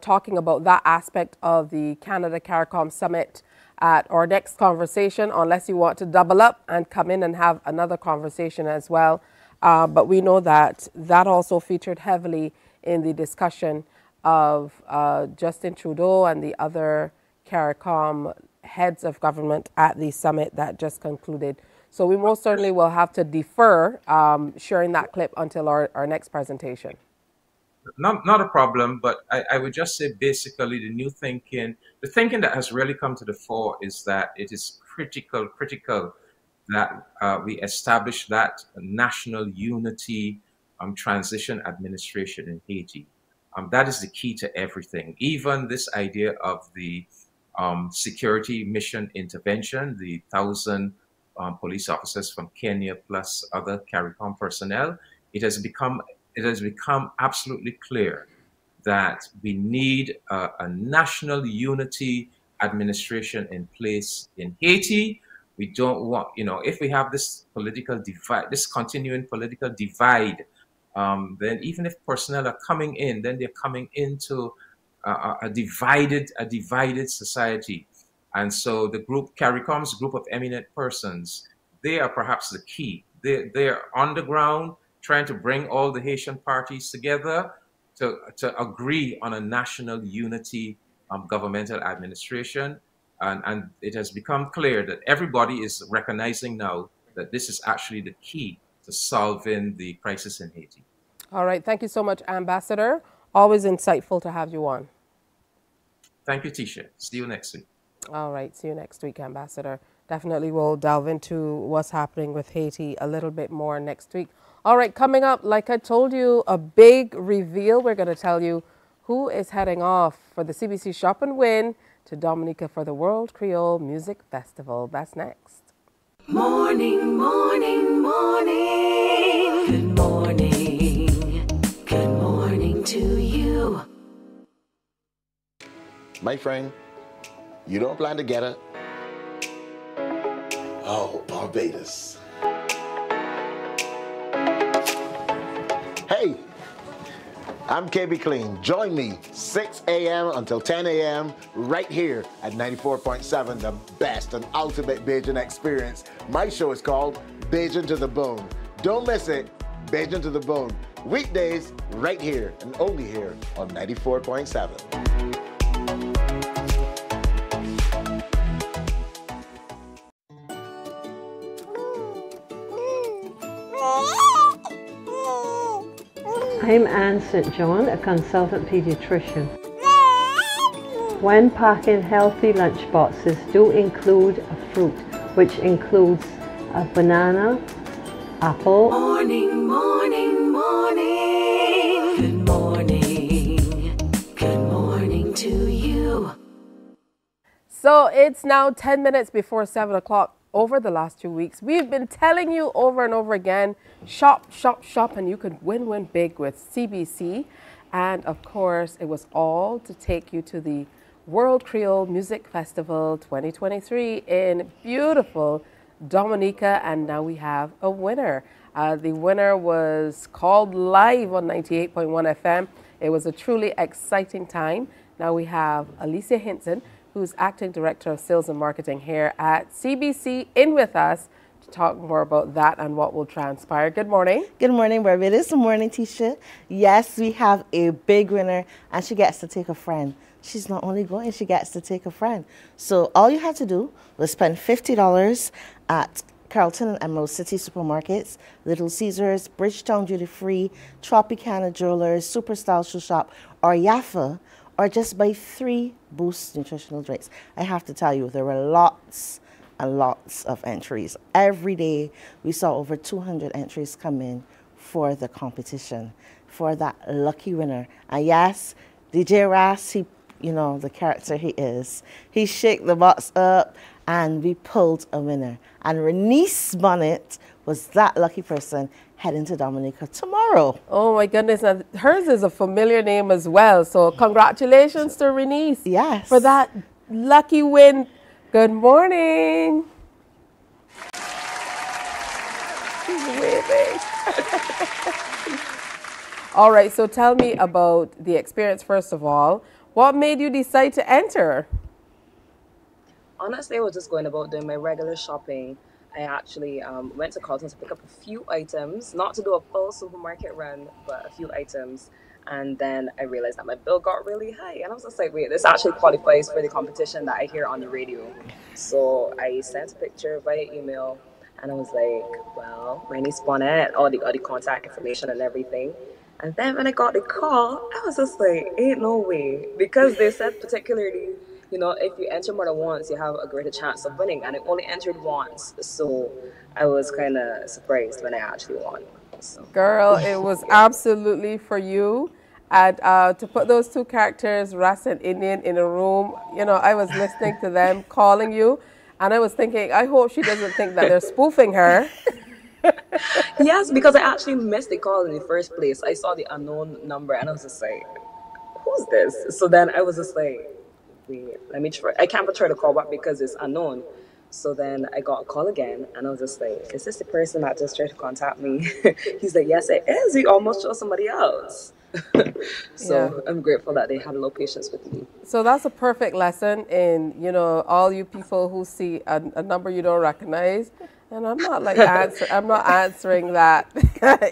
talking about that aspect of the Canada-CARICOM summit at our next conversation, unless you want to double up and come in and have another conversation as well. But we know that that also featured heavily in the discussion of Justin Trudeau and the other CARICOM heads of government at the summit that just concluded. So we most certainly will have to defer sharing that clip until our next presentation. Not a problem, but I would just say basically the thinking that has really come to the fore is that it is critical that we establish that national unity transition administration in Haiti. That is the key to everything. Even this idea of the security mission intervention, the 1,000 police officers from Kenya plus other CARICOM personnel, it has become absolutely clear that we need a national unity administration in place in Haiti. We don't want, you know, if we have this political divide, this continuing political divide, then even if personnel are coming in, then they're coming into a divided society. And so the group, CARICOM's group of eminent persons, they are perhaps the key. They are underground, trying to bring all the Haitian parties together to agree on a national unity governmental administration. And it has become clear that everybody is recognizing now that this is actually the key to solving the crisis in Haiti. All right. Thank you so much, Ambassador. Always insightful to have you on. Thank you, Tisha. See you next week. All right. See you next week, Ambassador. Definitely we'll delve into what's happening with Haiti a little bit more next week. All right, coming up, like I told you, a big reveal. We're going to tell you who is heading off for the CBC Shop and Win to Dominica for the World Creole Music Festival. That's next. Morning, morning, morning. Good morning. Good morning to you. My friend, you don't plan to get it. Oh, Barbados. Hey, I'm KB Clean. Join me 6 a.m. until 10 a.m. right here at 94.7, the best and ultimate Bajan experience. My show is called Bajan to the Bone. Don't miss it, Bajan to the Bone. Weekdays right here and only here on 94.7. I'm Anne St. John, a consultant paediatrician. When packing, healthy lunch boxes do include a fruit, which includes a banana, apple. Morning, morning, morning. Good morning. Good morning to you. So it's now 10 minutes before 7 o'clock. Over the last 2 weeks, we've been telling you over and over again, shop, shop, shop, and you could win, win big with CBC. And of course, it was all to take you to the World Creole Music Festival 2023 in beautiful Dominica, and now we have a winner. The winner was called live on 98.1 FM. It was a truly exciting time. Now we have Alicia Hinton, who's Acting Director of Sales and Marketing here at CBC, in with us to talk more about that and what will transpire. Good morning. Good morning, Barbados. Good morning, Tisha. Yes, we have a big winner, and she gets to take a friend. She's not only going, she gets to take a friend. So all you had to do was spend $50 at Carlton and Emerald City Supermarkets, Little Caesars, Bridgetown Duty Free, Tropicana Jewelers, Superstyle Shoe Shop, or Yaffa, or just buy 3 Boost nutritional drinks. I have to tell you, there were lots and lots of entries. Every day, we saw over 200 entries come in for the competition, for that lucky winner. And yes, DJ Ras, he, you know, the character he is, he shook the box up and we pulled a winner. And Renice Bonnett was that lucky person heading to Dominica tomorrow. Oh my goodness, and hers is a familiar name as well. So congratulations to Renice. Yes. For that lucky win. Good morning. She's waving. All right, so tell me about the experience first of all. What made you decide to enter? Honestly, I was just going about doing my regular shopping. I actually went to Carlton to pick up a few items, not to do a full supermarket run, but a few items. And then I realized that my bill got really high. And I was just like, wait, this actually qualifies for the competition that I hear on the radio. So I sent a picture via email and I was like, well, Renice Bonnett, all the contact information and everything. And then when I got the call, I was just like, ain't no way. Because they said particularly, you know, if you enter more than once, you have a greater chance of winning. And I only entered once. So I was kind of surprised when I actually won. So. Girl, it was absolutely for you. And to put those two characters, Ras and Indian, in a room, you know, I was listening to them calling you. And I was thinking, I hope she doesn't think that they're spoofing her. Yes, because I actually missed the call in the first place. I saw the unknown number and I was just like, who's this? So then I was just like, let me try. I can't try to call back because it's unknown. So then I got a call again and I was just like, is this the person that just tried to contact me? He's like, yes, it is. He almost chose somebody else. So yeah. I'm grateful that they had a little patience with me. So that's a perfect lesson in, you know, all you people who see a number you don't recognize. And I'm not like answering that.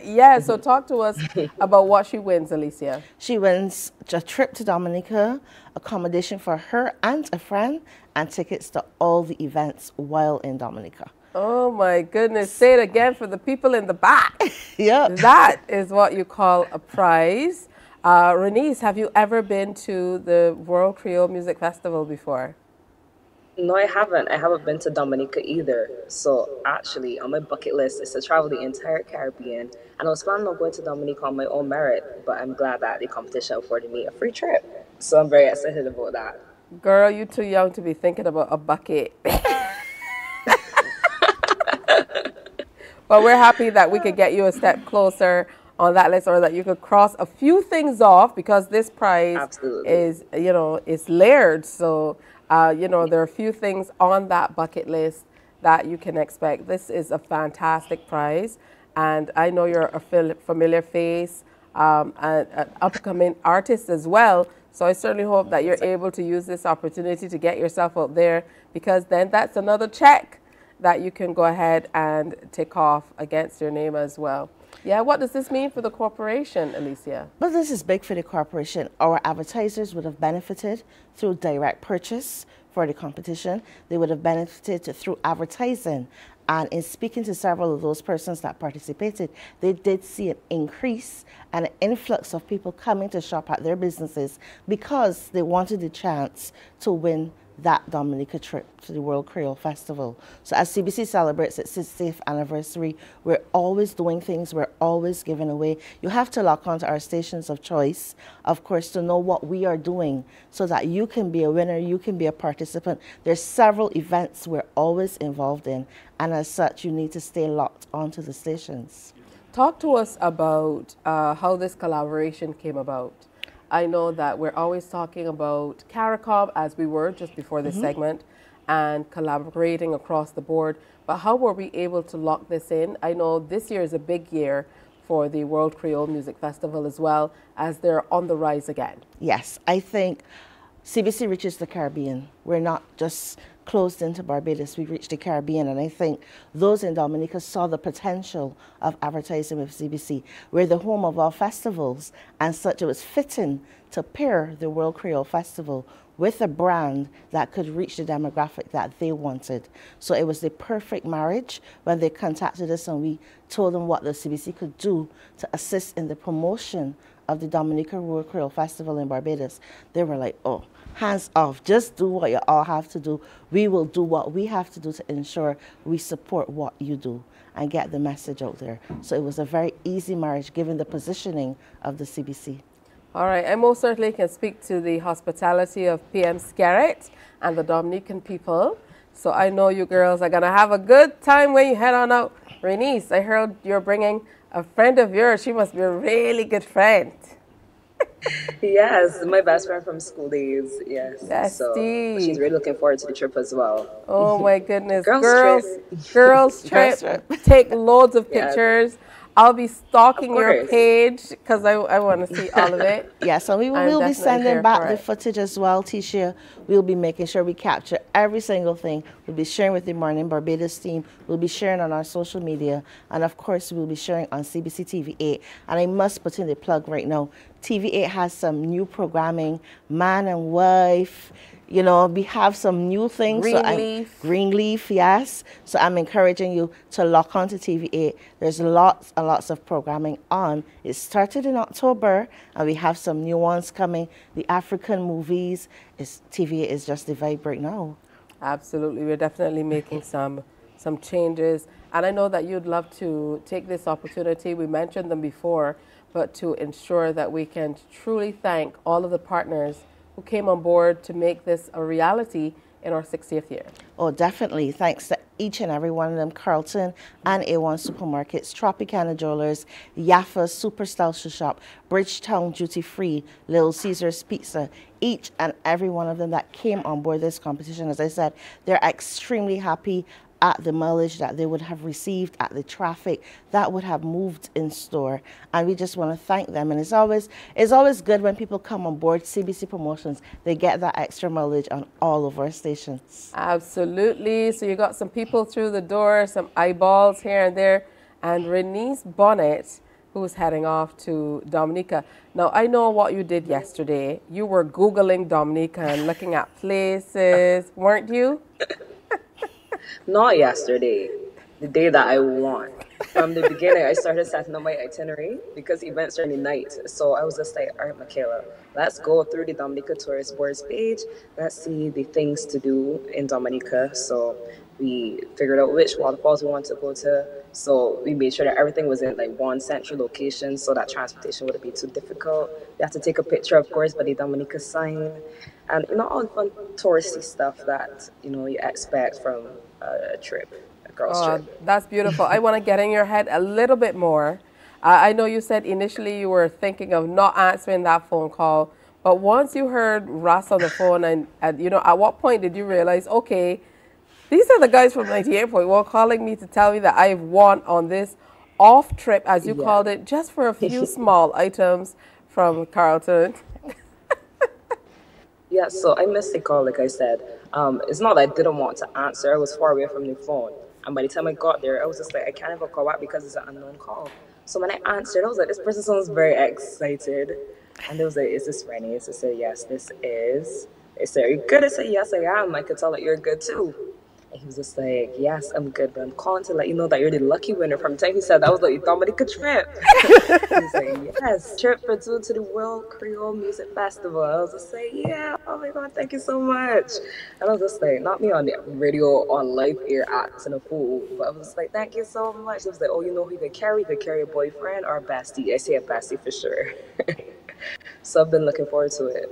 Yeah, so talk to us about what she wins, Alicia. She wins a trip to Dominica, accommodation for her and a friend, and tickets to all the events while in Dominica. Oh my goodness, say it again for the people in the back. Yeah. That is what you call a prize. Renice, have you ever been to the World Creole Music Festival before? No, I haven't. I haven't been to Dominica either. So actually, on my bucket list is to travel the entire Caribbean. And I was planning on going to Dominica on my own merit, but I'm glad that the competition afforded me a free trip. So I'm very excited about that. Girl, you're too young to be thinking about a bucket. But we're happy that we could get you a step closer on that list, or that you could cross a few things off, because this prize is, you know, it's layered. So. You know, there are a few things on that bucket list that you can expect. This is a fantastic prize, and I know you're a familiar face, an upcoming artist as well. So I certainly hope that you're able to use this opportunity to get yourself out there, because then that's another check that you can go ahead and tick off against your name as well. Yeah, what does this mean for the corporation, Alicia? Well, this is big for the corporation. Our advertisers would have benefited through direct purchase for the competition. They would have benefited through advertising And in speaking to several of those persons that participated, they did see an increase and an influx of people coming to shop at their businesses because they wanted the chance to win that Dominica trip to the World Creole Festival. So as CBC celebrates its 60th anniversary, we're always doing things, we're always giving away. You have to lock on to our stations of choice, of course, to know what we are doing so that you can be a winner, you can be a participant. There's several events we're always involved in, and as such, you need to stay locked onto the stations. Talk to us about how this collaboration came about. I know that we're always talking about CARICOM, as we were just before this segment, and collaborating across the board. But how were we able to lock this in? I know this year is a big year for the World Creole Music Festival as well, as they're on the rise again. Yes, I think CBC reaches the Caribbean. We're not just closed into Barbados, we reached the Caribbean, and I think those in Dominica saw the potential of advertising with CBC. We're the home of all festivals, and such it was fitting to pair the World Creole Festival with a brand that could reach the demographic that they wanted. So it was the perfect marriage when they contacted us and we told them what the CBC could do to assist in the promotion of the Dominica World Creole Festival in Barbados. They were like, oh, hands off, just do what you all have to do. We will do what we have to do to ensure we support what you do and get the message out there. So it was a very easy marriage given the positioning of the CBC. All right, I most certainly can speak to the hospitality of PM Skerritt and the Dominican people. So I know you girls are gonna have a good time when you head on out. Renice, I heard you're bringing a friend of yours. She must be a really good friend. Yes, my best friend from school days. Yes, bestie. So she's really looking forward to the trip as well. Oh my goodness, girls trip. Take loads of pictures. Yes. I'll be stalking your page because I want to see all of it. Yeah, so we will be sending back the footage as well, Tisha. We'll be making sure we capture every single thing. We'll be sharing with the Morning Barbados team. We'll be sharing on our social media. And of course, we'll be sharing on CBC TV 8. And I must put in the plug right now. TV 8 has some new programming, man and wife. You know, we have some new things. Greenleaf, yes. So I'm encouraging you to lock on to TV 8. There's lots and lots of programming on. It started in October, and we have some new ones coming. The African movies, TV 8 is just the vibe right now. Absolutely. We're definitely making some changes. And I know that you'd love to take this opportunity. We mentioned them before, but to ensure that we can truly thank all of the partners who came on board to make this a reality in our 60th year. Oh, definitely. Thanks to each and every one of them, Carlton and A1 Supermarkets, Tropicana Jewelers, Yaffa, Superstyle Shoe Shop, Bridgetown Duty Free, Little Caesars Pizza, each and every one of them that came on board this competition. As I said, they're extremely happy at the mileage that they would have received, at the traffic that would have moved in store. And we just want to thank them. And it's always good when people come on board CBC Promotions. They get that extra mileage on all of our stations. Absolutely. So you got some people through the door, some eyeballs here and there. And Renice Bonnett, who's heading off to Dominica. Now, I know what you did yesterday. You were Googling Dominica and looking at places, weren't you? Not yesterday, the day that I won. From the beginning, I started setting up my itinerary because events are in the night. So I was just like, all right, Michaela, let's go through the Dominica Tourist Board's page. Let's see the things to do in Dominica. So we figured out which waterfalls we wanted to go to. So we made sure that everything was in like one central location so that transportation wouldn't be too difficult. We had to take a picture, of course, by the Dominica sign. And you know, all the fun touristy stuff that, you know, you expect from a girl's trip. That's beautiful. I want to get in your head a little bit more. I know you said initially you were thinking of not answering that phone call, but once you heard Ross on the phone, and you know, at what point did you realize, okay, these are the guys from 98.1 calling me to tell me that I've won on this off trip, as you called it, just for a few small items from Carlton? Yeah, so I missed the call, like I said. It's not that I didn't want to answer. I was far away from the phone. And by the time I got there, I was just like, I can't even call back because it's an unknown call. So when I answered, I was like, this person sounds very excited. And they was like, is this Renice? I said, yes, this is. They said, are you good? I said, yes, I am. I could tell that you're good too. And he was just like, yes, I'm good, but I'm calling to let you know that you're the lucky winner. From the time he said that, I was like, you thought me could trip. He was like, yes, trip for two to the World Creole Music Festival. I was just like, yeah, oh my God, thank you so much. And I was just like, not me on the radio, on live air acts and a fool, but I was just like, thank you so much. He was like, oh, you know, he could carry a boyfriend or a bestie. I say a bestie for sure. So I've been looking forward to it.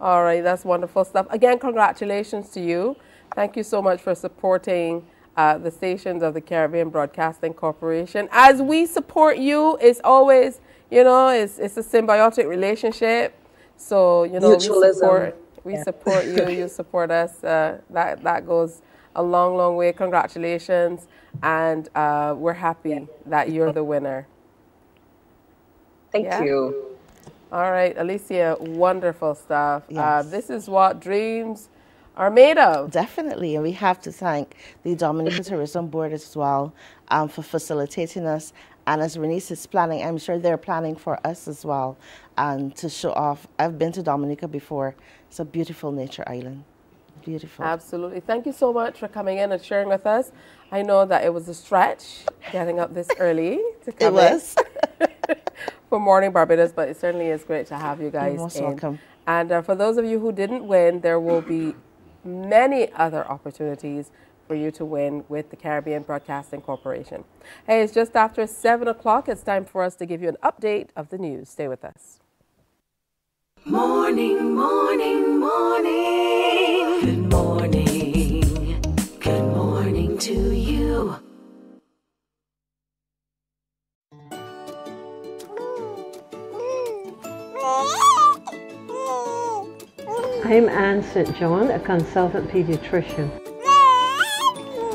All right, that's wonderful stuff. Again, congratulations to you. Thank you so much for supporting the stations of the Caribbean Broadcasting Corporation. As we support you, it's always, you know, it's a symbiotic relationship. So, you know, we support you, you support us. That goes a long, long way. Congratulations. And we're happy that you're the winner. Thank you. All right, Alicia, wonderful stuff. Yes. This is what dreams are made of. Definitely, and we have to thank the Dominican Tourism Board as well for facilitating us. And as Renice is planning, I'm sure they're planning for us as well to show off. I've been to Dominica before. It's a beautiful nature island. Beautiful. Absolutely. Thank you so much for coming in and sharing with us. I know that it was a stretch getting up this early to come for Morning Barbados, but it certainly is great to have you guys in. You're most welcome. And for those of you who didn't win, there will be many other opportunities for you to win with the Caribbean Broadcasting Corporation. Hey, it's just after 7 o'clock. It's time for us to give you an update of the news. Stay with us. Morning, morning, morning. Good morning. Good morning to you. I'm Anne St. John, a consultant pediatrician.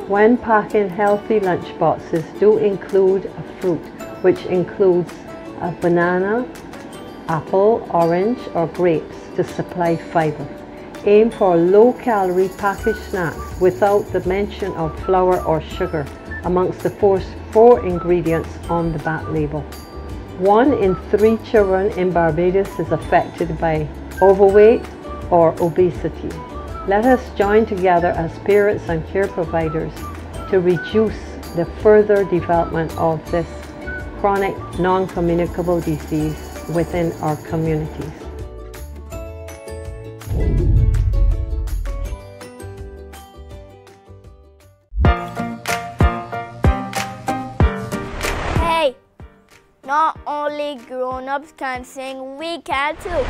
When packing healthy lunch boxes, do include a fruit, which includes a banana, apple, orange or grapes to supply fiber. Aim for low-calorie packaged snacks without the mention of flour or sugar amongst the first four ingredients on the back label. 1 in 3 children in Barbados is affected by overweight or obesity. Let us join together as parents and care providers to reduce the further development of this chronic non-communicable disease within our communities. Hey, not only grown-ups can sing, we can too.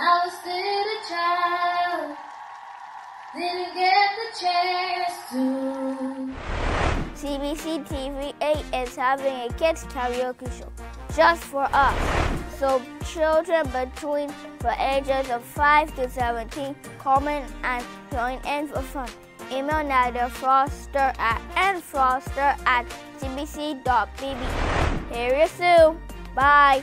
I was still a child, didn't get the chance to. CBC TV 8 is having a kids karaoke show just for us. So children between the ages of 5 to 17 come in and join in for fun. Email Nadia Froster at nfroster@cbc.bb. Hear you soon. Bye.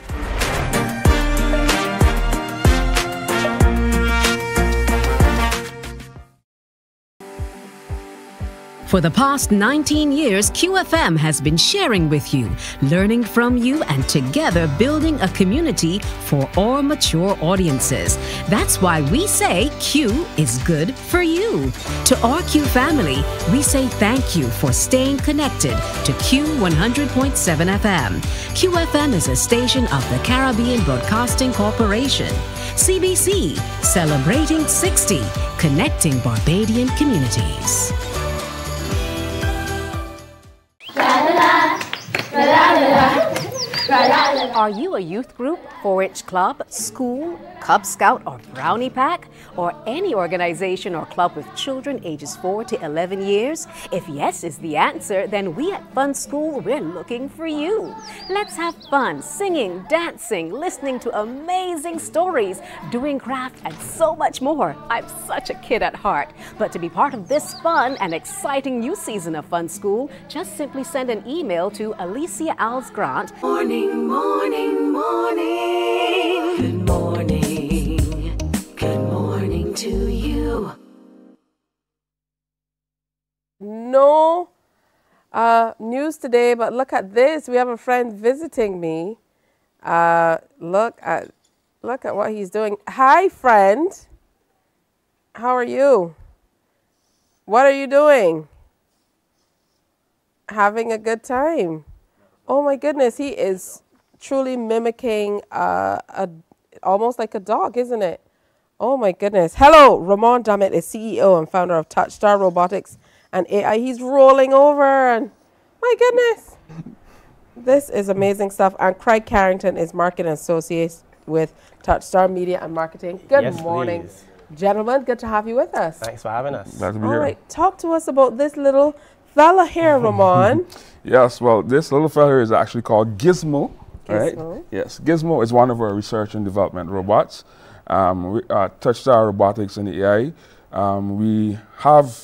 For the past 19 years, QFM has been sharing with you, learning from you, and together building a community for all mature audiences. That's why we say Q is good for you. To our Q family, we say thank you for staying connected to Q100.7 FM. QFM is a station of the Caribbean Broadcasting Corporation. CBC, celebrating 60, connecting Barbadian communities. Are you a youth group, 4-H club, school, Cub Scout or Brownie Pack, or any organization or club with children ages 4 to 11 years? If yes is the answer, then we at Fun School, we're looking for you. Let's have fun singing, dancing, listening to amazing stories, doing craft and so much more. I'm such a kid at heart. But to be part of this fun and exciting new season of Fun School, just simply send an email to Alicia A. Grant. Morning, morning. Morning, morning. Good morning. Good morning to you. No news today, but look at this. We have a friend visiting me. Look at Look at what he's doing. Hi, friend. How are you? What are you doing? Having a good time. Oh, my goodness. He is truly mimicking almost like a dog, isn't it? Oh, my goodness. Hello. Ramon Dammit is CEO and founder of Touchstar Robotics and AI. He's rolling over. And my goodness. This is amazing stuff. And Craig Carrington is marketing associate with Touchstar Media and Marketing. Good morning. Please. Gentlemen, good to have you with us. Thanks for having us. Glad to be here. All right, talk to us about this little fella here, Ramon. Yes, well, this little fella here is actually called Gizmo. Gizmo. Right? Yes, Gizmo is one of our research and development robots. Touchstar Robotics and AI. We have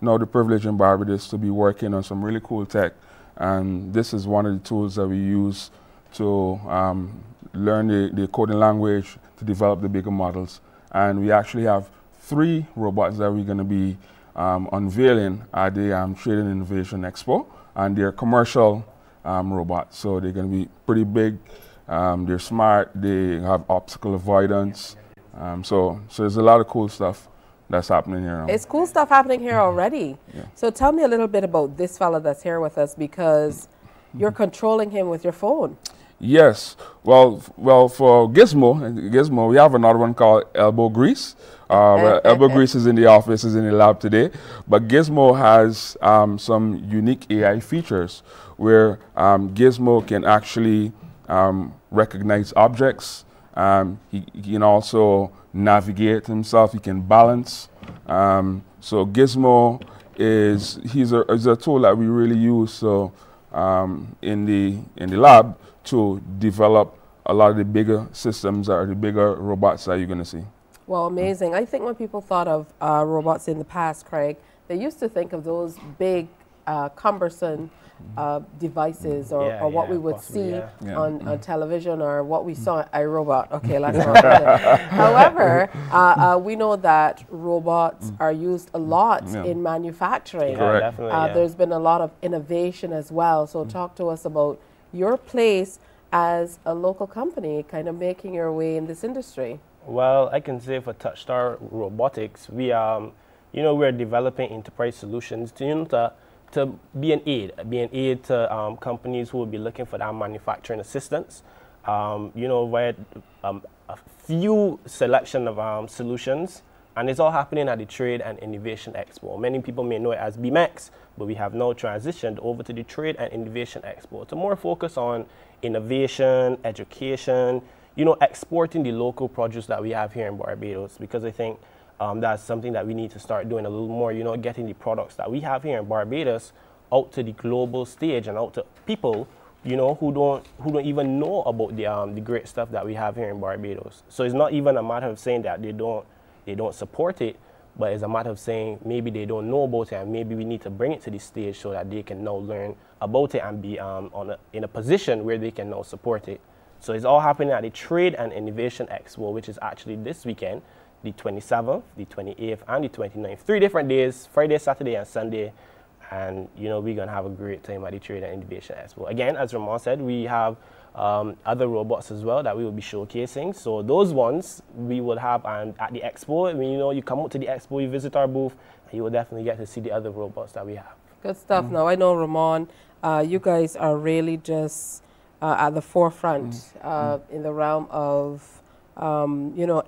now the privilege in Barbados to be working on some really cool tech, and this is one of the tools that we use to learn the coding language to develop the bigger models. And we actually have 3 robots that we're going to be unveiling at the Trade and Innovation Expo, and they're commercial robots, so they're going to be pretty big. They're smart. They have obstacle avoidance. So there's a lot of cool stuff that's happening here. Now. It's cool stuff happening here already. Yeah. So tell me a little bit about this fella that's here with us, because you're controlling him with your phone. Yes. Well, for Gizmo, we have another one called Elbow Grease. Elbow Grease is in the office, is in the lab today. But Gizmo has some unique AI features where Gizmo can actually recognize objects. He can also navigate himself. He can balance. So Gizmo is a tool that we really use. So in the lab, to develop a lot of the bigger systems or the bigger robots that you're going to see. Well, amazing. I think when people thought of robots in the past, Craig, they used to think of those big, cumbersome devices or what we would see on television or what we saw at iRobot. Okay, let's not do that. However, we know that robots are used a lot in manufacturing. Yeah, correct. Definitely, there's been a lot of innovation as well. So talk to us about your place as a local company kind of making your way in this industry. Well, I can say for Touchstar Robotics, we we're developing enterprise solutions to be an aid to companies who will be looking for that manufacturing assistance. With a few selection of solutions, and it's all happening at the Trade and Innovation Expo. Many people may know it as BMEX, but we have now transitioned over to the Trade and Innovation Expo to more focus on innovation, education, exporting the local produce that we have here in Barbados, because I think that's something that we need to start doing a little more, getting the products that we have here in Barbados out to the global stage and out to people, who don't even know about the great stuff that we have here in Barbados. So it's not even a matter of saying that they don't support it, but it's a matter of saying maybe they don't know about it, and maybe we need to bring it to this stage so that they can now learn about it and be in a position where they can now support it. So it's all happening at the Trade and Innovation Expo, which is actually this weekend, the 27th, the 28th, and the 29th. 3 different days, Friday, Saturday, and Sunday. And, we're going to have a great time at the Trade and Innovation Expo. Again, as Ramon said, we have other robots as well that we will be showcasing. So those ones we will have at the expo. You come out to the expo, you visit our booth, and you will definitely get to see the other robots that we have. Good stuff. Now, I know, Ramon, you guys are really just at the forefront in the realm of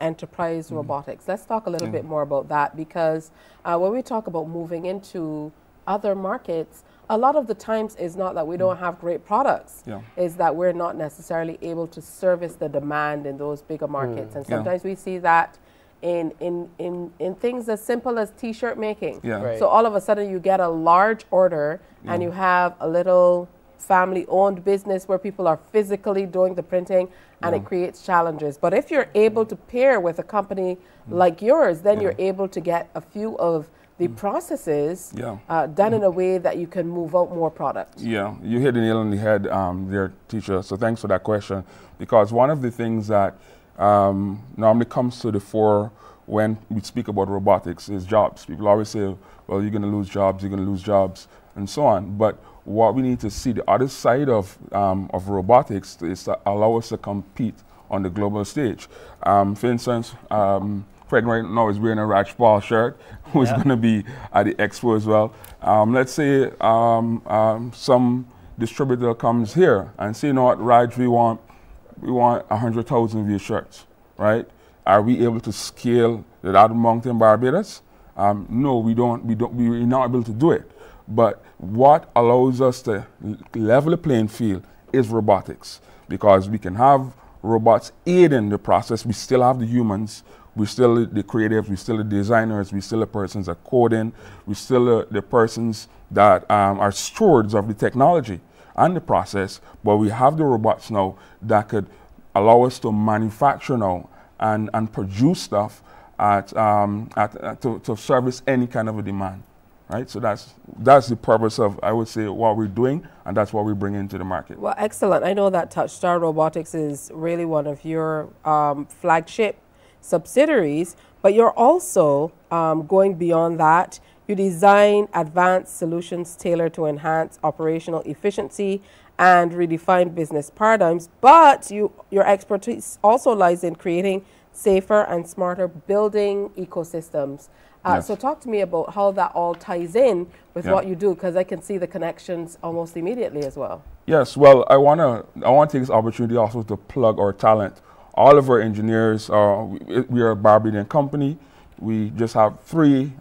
enterprise robotics. Let's talk a little bit more about that, because when we talk about moving into other markets, a lot of the times is not that we don't have great products, is that we're not necessarily able to service the demand in those bigger markets. And sometimes we see that in things as simple as T-shirt making. Yeah. Right. So all of a sudden you get a large order and you have a little family-owned business where people are physically doing the printing, and it creates challenges. But if you're able to pair with a company like yours, then you're able to get a few of the processes done in a way that you can move out more product. Yeah, you hit the nail on the head there, Tisha. So thanks for that question, because one of the things that normally comes to the fore when we speak about robotics is jobs. People always say, well, you're going to lose jobs, you're going to lose jobs, and so on. But what we need to see, the other side of robotics, is to allow us to compete on the global stage. For instance, Fred right now is wearing a Rajpal shirt, who's going to be at the expo as well. Let's say some distributor comes here and say, you know what, Raj, we want 100,000 of your shirts, right? Are we able to scale that out among them Barbados? No, we don't, we're not able to do it. But what allows us to level the playing field is robotics, because we can have robots aiding the process. We still have the humans, we still the creatives, we still the designers, we still the persons that coding, we still the persons that are stewards of the technology and the process, but we have the robots now that could allow us to manufacture now and produce stuff to service any kind of a demand, right? So that's the purpose of, I would say, what we're doing, and that's what we're bringing to the market. Well, excellent. I know that Touchstar Robotics is really one of your flagship subsidiaries, but you're also going beyond that. You design advanced solutions tailored to enhance operational efficiency and redefine business paradigms, but your expertise also lies in creating safer and smarter building ecosystems. So talk to me about how that all ties in with what you do, because I can see the connections almost immediately as well. Yes, well, I want to take this opportunity also to plug our talent. All of our engineers, we are a Barbadian company. We just have 3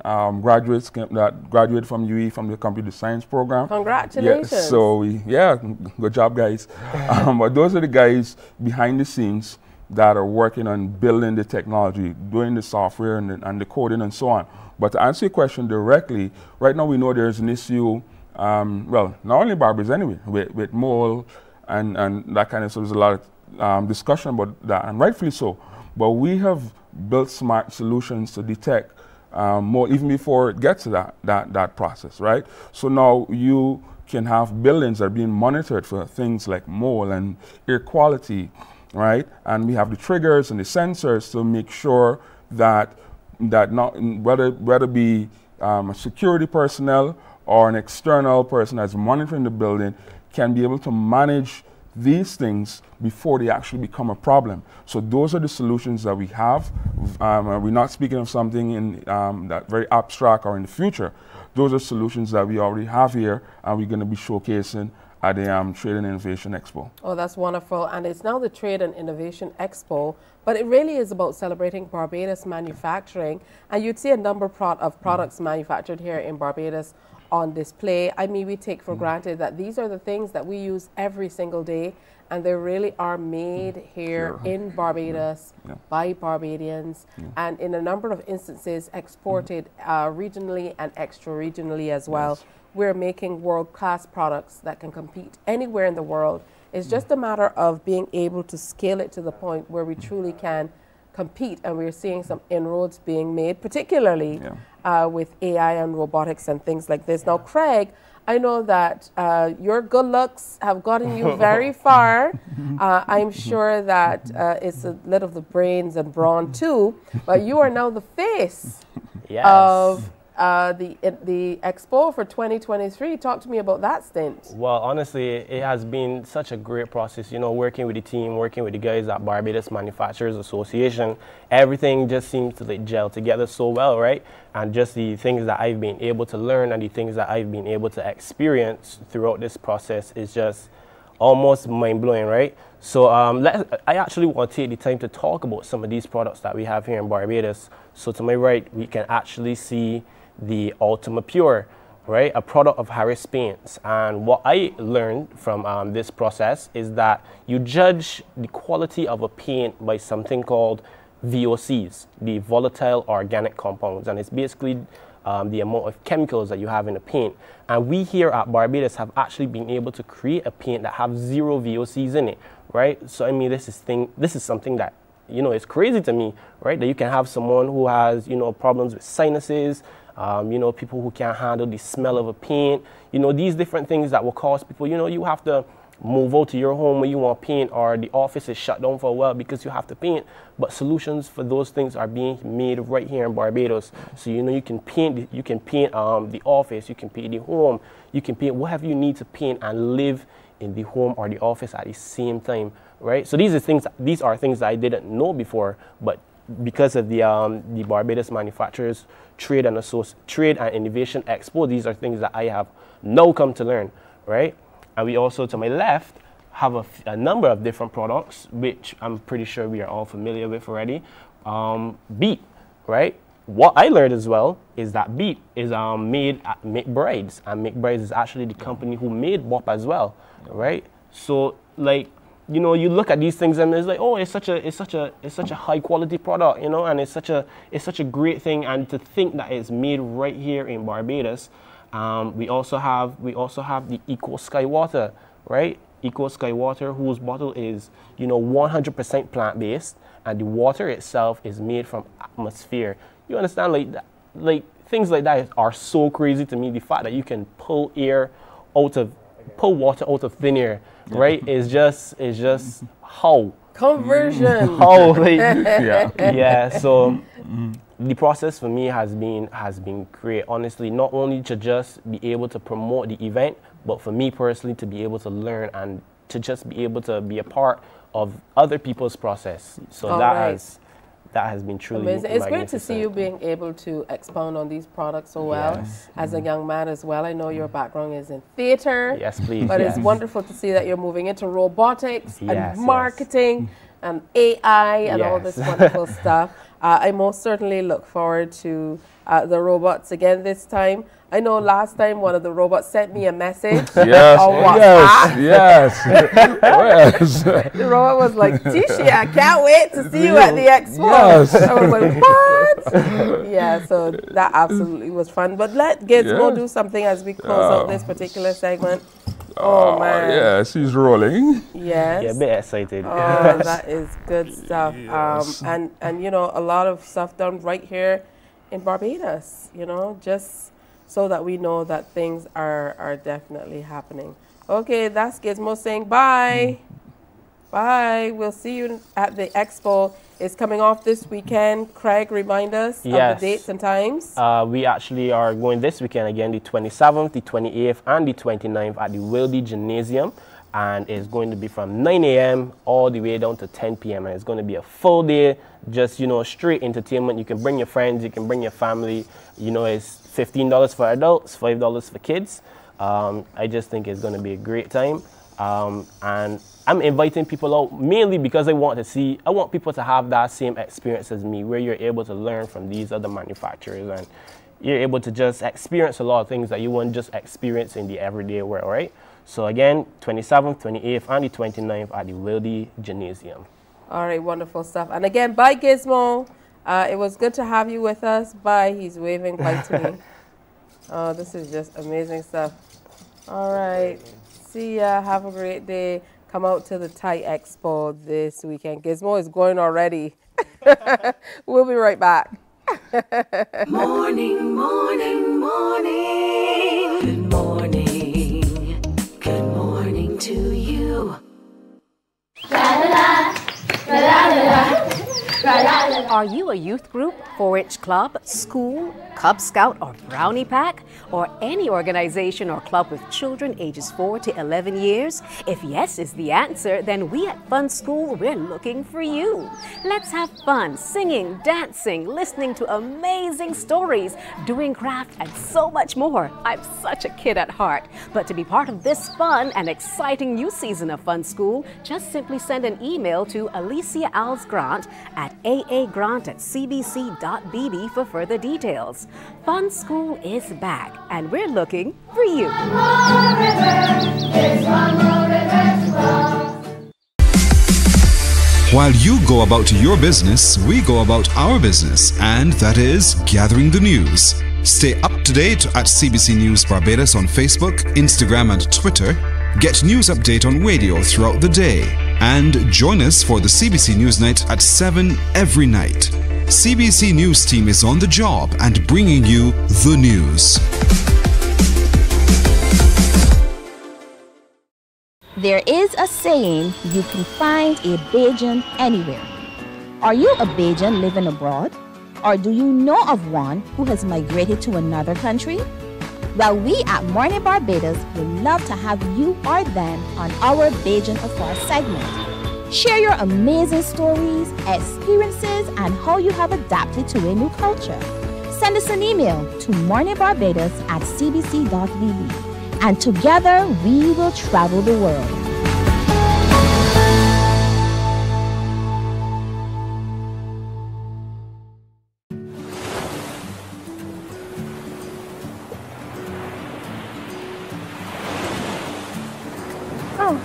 graduates that graduated from UE from the computer science program. Congratulations. Yes, so, good job, guys. But those are the guys behind the scenes that are working on building the technology, doing the software and the coding and so on. But to answer your question directly, right now we know there's an issue, well, not only Barbados anyway, with mold and that kind of stuff. There's a lot of discussion about that, and rightfully so. But we have built smart solutions to detect mold even before it gets to that process, right? So now you can have buildings that are being monitored for things like mold and air quality, right? And we have the triggers and the sensors to make sure that not whether it be security personnel or an external person that's monitoring the building can be able to manage these things before they actually become a problem. So those are the solutions that we have. We're not speaking of something in that very abstract or in the future. Those are solutions that we already have here, and we're going to be showcasing at the Trade and Innovation Expo. Oh, that's wonderful. And it's now the Trade and Innovation Expo, but it really is about celebrating Barbados manufacturing. And you'd see a number of products manufactured here in Barbados on display. I mean, we take for granted that these are the things that we use every single day, and they really are made here in Barbados by Barbadians, and in a number of instances exported regionally and extra-regionally as well. Yes. We're making world-class products that can compete anywhere in the world. It's just a matter of being able to scale it to the point where we truly can compete, and we're seeing some inroads being made, particularly with AI and robotics and things like this. Now, Craig, I know that your good looks have gotten you very far. I'm sure that it's a lot of the brains and brawn too, but you are now the face of the Expo for 2023. Talk to me about that stint. Well, honestly, it has been such a great process, you know, working with the team, working with the guys at Barbados Manufacturers Association. Everything just seems to like gel together so well, right? And just the things that I've been able to learn and the things that I've been able to experience throughout this process is just almost mind-blowing, right? So I actually want to take the time to talk about some of these products that we have here in Barbados. So to my right, we can actually see the Ultima Pure, right? A product of Harris Paints. And what I learned from this process is that you judge the quality of a paint by something called VOCs, the volatile organic compounds. And it's basically the amount of chemicals that you have in a paint. And we here at Barbados have actually been able to create a paint that have 0 VOCs in it, right? So I mean, this is something that, you know, it's crazy to me, right? That you can have someone who has, you know, problems with sinuses, you know, people who can't handle the smell of a paint, you know, these different things that will cause people, you know, you have to move out to your home where you want to paint, or the office is shut down for a while because you have to paint. But solutions for those things are being made right here in Barbados. So, you know, you can paint the office, you can paint the home, you can paint whatever you need to paint and live in the home or the office at the same time, right? So these are things that I didn't know before, but because of the Barbados Manufacturers Trade and Innovation Expo, these are things that I have now come to learn, right? And we also, to my left, have a number of different products, which I'm pretty sure we are all familiar with already. Beet, right? What I learned as well is that beet is made at McBride's, and McBride's is actually the company who made Bop as well, right? So, like, you know, you look at these things and it's like, oh, it's such a high quality product, you know, and it's such a great thing, and to think that it's made right here in Barbados. We also have the Eco Sky Water, right? Eco Sky Water, whose bottle is, you know, 100% plant based, and the water itself is made from atmosphere. You understand, like that, like things like that are so crazy to me. The fact that you can pull water out of thin air, right? It's just how conversion. How, like, yeah. So the process for me has been great. Honestly, not only to just be able to promote the event, but for me personally to be able to learn and to just be able to be a part of other people's process. So that has been truly amazing. It's great to see you being able to expound on these products so well, as a young man as well. I know your background is in theater. Yes, please. But it's wonderful to see that you're moving into robotics and marketing and AI and all this wonderful stuff. I most certainly look forward to the robots again this time. I know last time one of the robots sent me a message. Yes, on WhatsApp. Yes. The robot was like, "Tisha, I can't wait to see you at the expo." Yes. I was like, "What?" Yeah, so that absolutely was fun. But let kids go do something as we close out this particular segment. Oh man. Yeah, she's rolling. Yes. Yeah, a bit excited. Oh, that is good stuff. Yes. And you know, a lot of stuff done right here in Barbados, you know, just so that we know that things are definitely happening. Okay, that's Gizmo saying bye. Bye. We'll see you at the expo. It's coming off this weekend. Craig, remind us of the dates and times. We actually are going this weekend again, the 27th, the 28th, and the 29th at the Wilde Gymnasium. And it's going to be from 9 a.m. all the way down to 10 p.m. And it's going to be a full day, just, you know, straight entertainment. You can bring your friends, you can bring your family. You know, it's $15 for adults, $5 for kids. I just think it's going to be a great time. And I'm inviting people out mainly because I want people to have that same experience as me, where you're able to learn from these other manufacturers and you're able to just experience a lot of things that you won't just experience in the everyday world, right? So again, 27th, 28th, and the 29th at the Wilde Gymnasium. All right, wonderful stuff. And again, bye Gizmo. It was good to have you with us. Bye. He's waving bye to me. Oh, this is just amazing stuff. All right. See ya. Have a great day. Come out to the Thai Expo this weekend. Gizmo is going already. We'll be right back. Morning, morning, morning. Good morning. Good morning to you. La-la-la. La-la-la-la. Are you a youth group, 4-H club, school, Cub Scout or Brownie Pack, or any organization or club with children ages 4 to 11 years? If yes is the answer, then we at Fun School, we're looking for you. Let's have fun singing, dancing, listening to amazing stories, doing craft and so much more. I'm such a kid at heart. But to be part of this fun and exciting new season of Fun School, just simply send an email to Alicia A. Grant at aagrant@cbc.bb for further details. Fun School is back, and we're looking for you. While you go about your business, we go about our business, and that is gathering the news. Stay up to date at CBC News Barbados on Facebook, Instagram, and Twitter. Get news update on radio throughout the day. And join us for the CBC News Night at 7 every night. CBC News team is on the job and bringing you the news. There is a saying, you can find a Bajan anywhere. Are you a Bajan living abroad? Or do you know of one who has migrated to another country? Well, we at Morning Barbados would love to have you or them on our Bajan Afar segment. Share your amazing stories, experiences, and how you have adapted to a new culture. Send us an email to morningbarbados@cbc.tv, and together we will travel the world.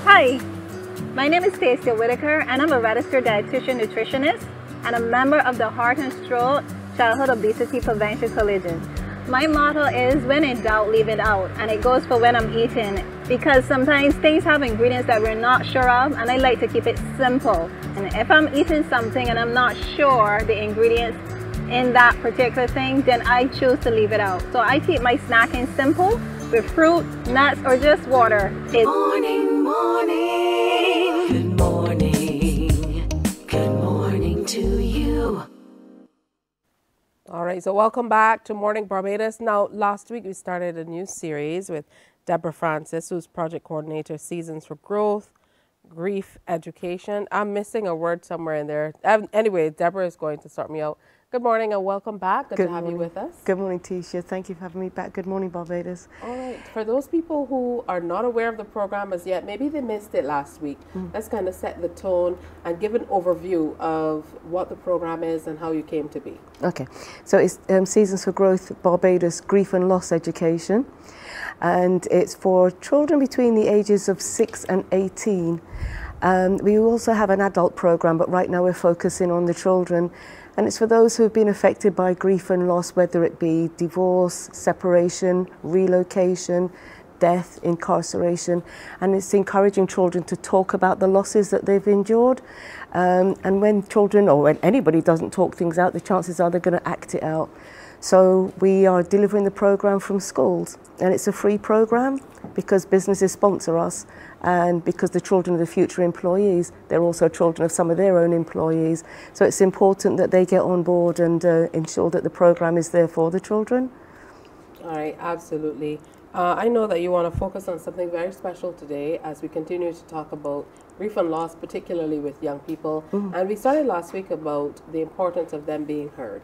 Hi, my name is Stacey Whitaker, and I'm a registered dietitian nutritionist and a member of the Heart and Stroke Childhood Obesity Prevention Coalition. My motto is, when in doubt, leave it out, and it goes for when I'm eating, because sometimes things have ingredients that we're not sure of, and I like to keep it simple. And if I'm eating something and I'm not sure the ingredients in that particular thing, then I choose to leave it out. So I keep my snacking simple with fruit, nuts, or just water. It's morning, good morning to you. All right, so welcome back to Morning Barbados. Now, last week we started a new series with Deborah Francis, who's project coordinator, Seasons for Growth, Grief, Education. I'm missing a word somewhere in there. Anyway, Deborah is going to sort me out. Good morning and welcome back. Good to have you with us. Good morning, Tisha. Thank you for having me back. Good morning, Barbados. All right. For those people who are not aware of the program as yet, maybe they missed it last week. Let's kind of set the tone and give an overview of what the program is and how you came to be. Okay. So it's Seasons for Growth Barbados Grief and Loss Education. And it's for children between the ages of 6 and 18. We also have an adult program, but right now we're focusing on the children. And it's for those who have been affected by grief and loss, whether it be divorce, separation, relocation, death, incarceration. And it's encouraging children to talk about the losses that they've endured. And when children or when anybody doesn't talk things out, the chances are they're going to act it out. So we are delivering the program from schools, and it's a free program because businesses sponsor us, and because the children of the future employees, they're also children of some of their own employees. So it's important that they get on board and ensure that the program is there for the children. All right, absolutely. I know that you want to focus on something very special today as we continue to talk about grief and loss, particularly with young people. And we started last week about the importance of them being heard.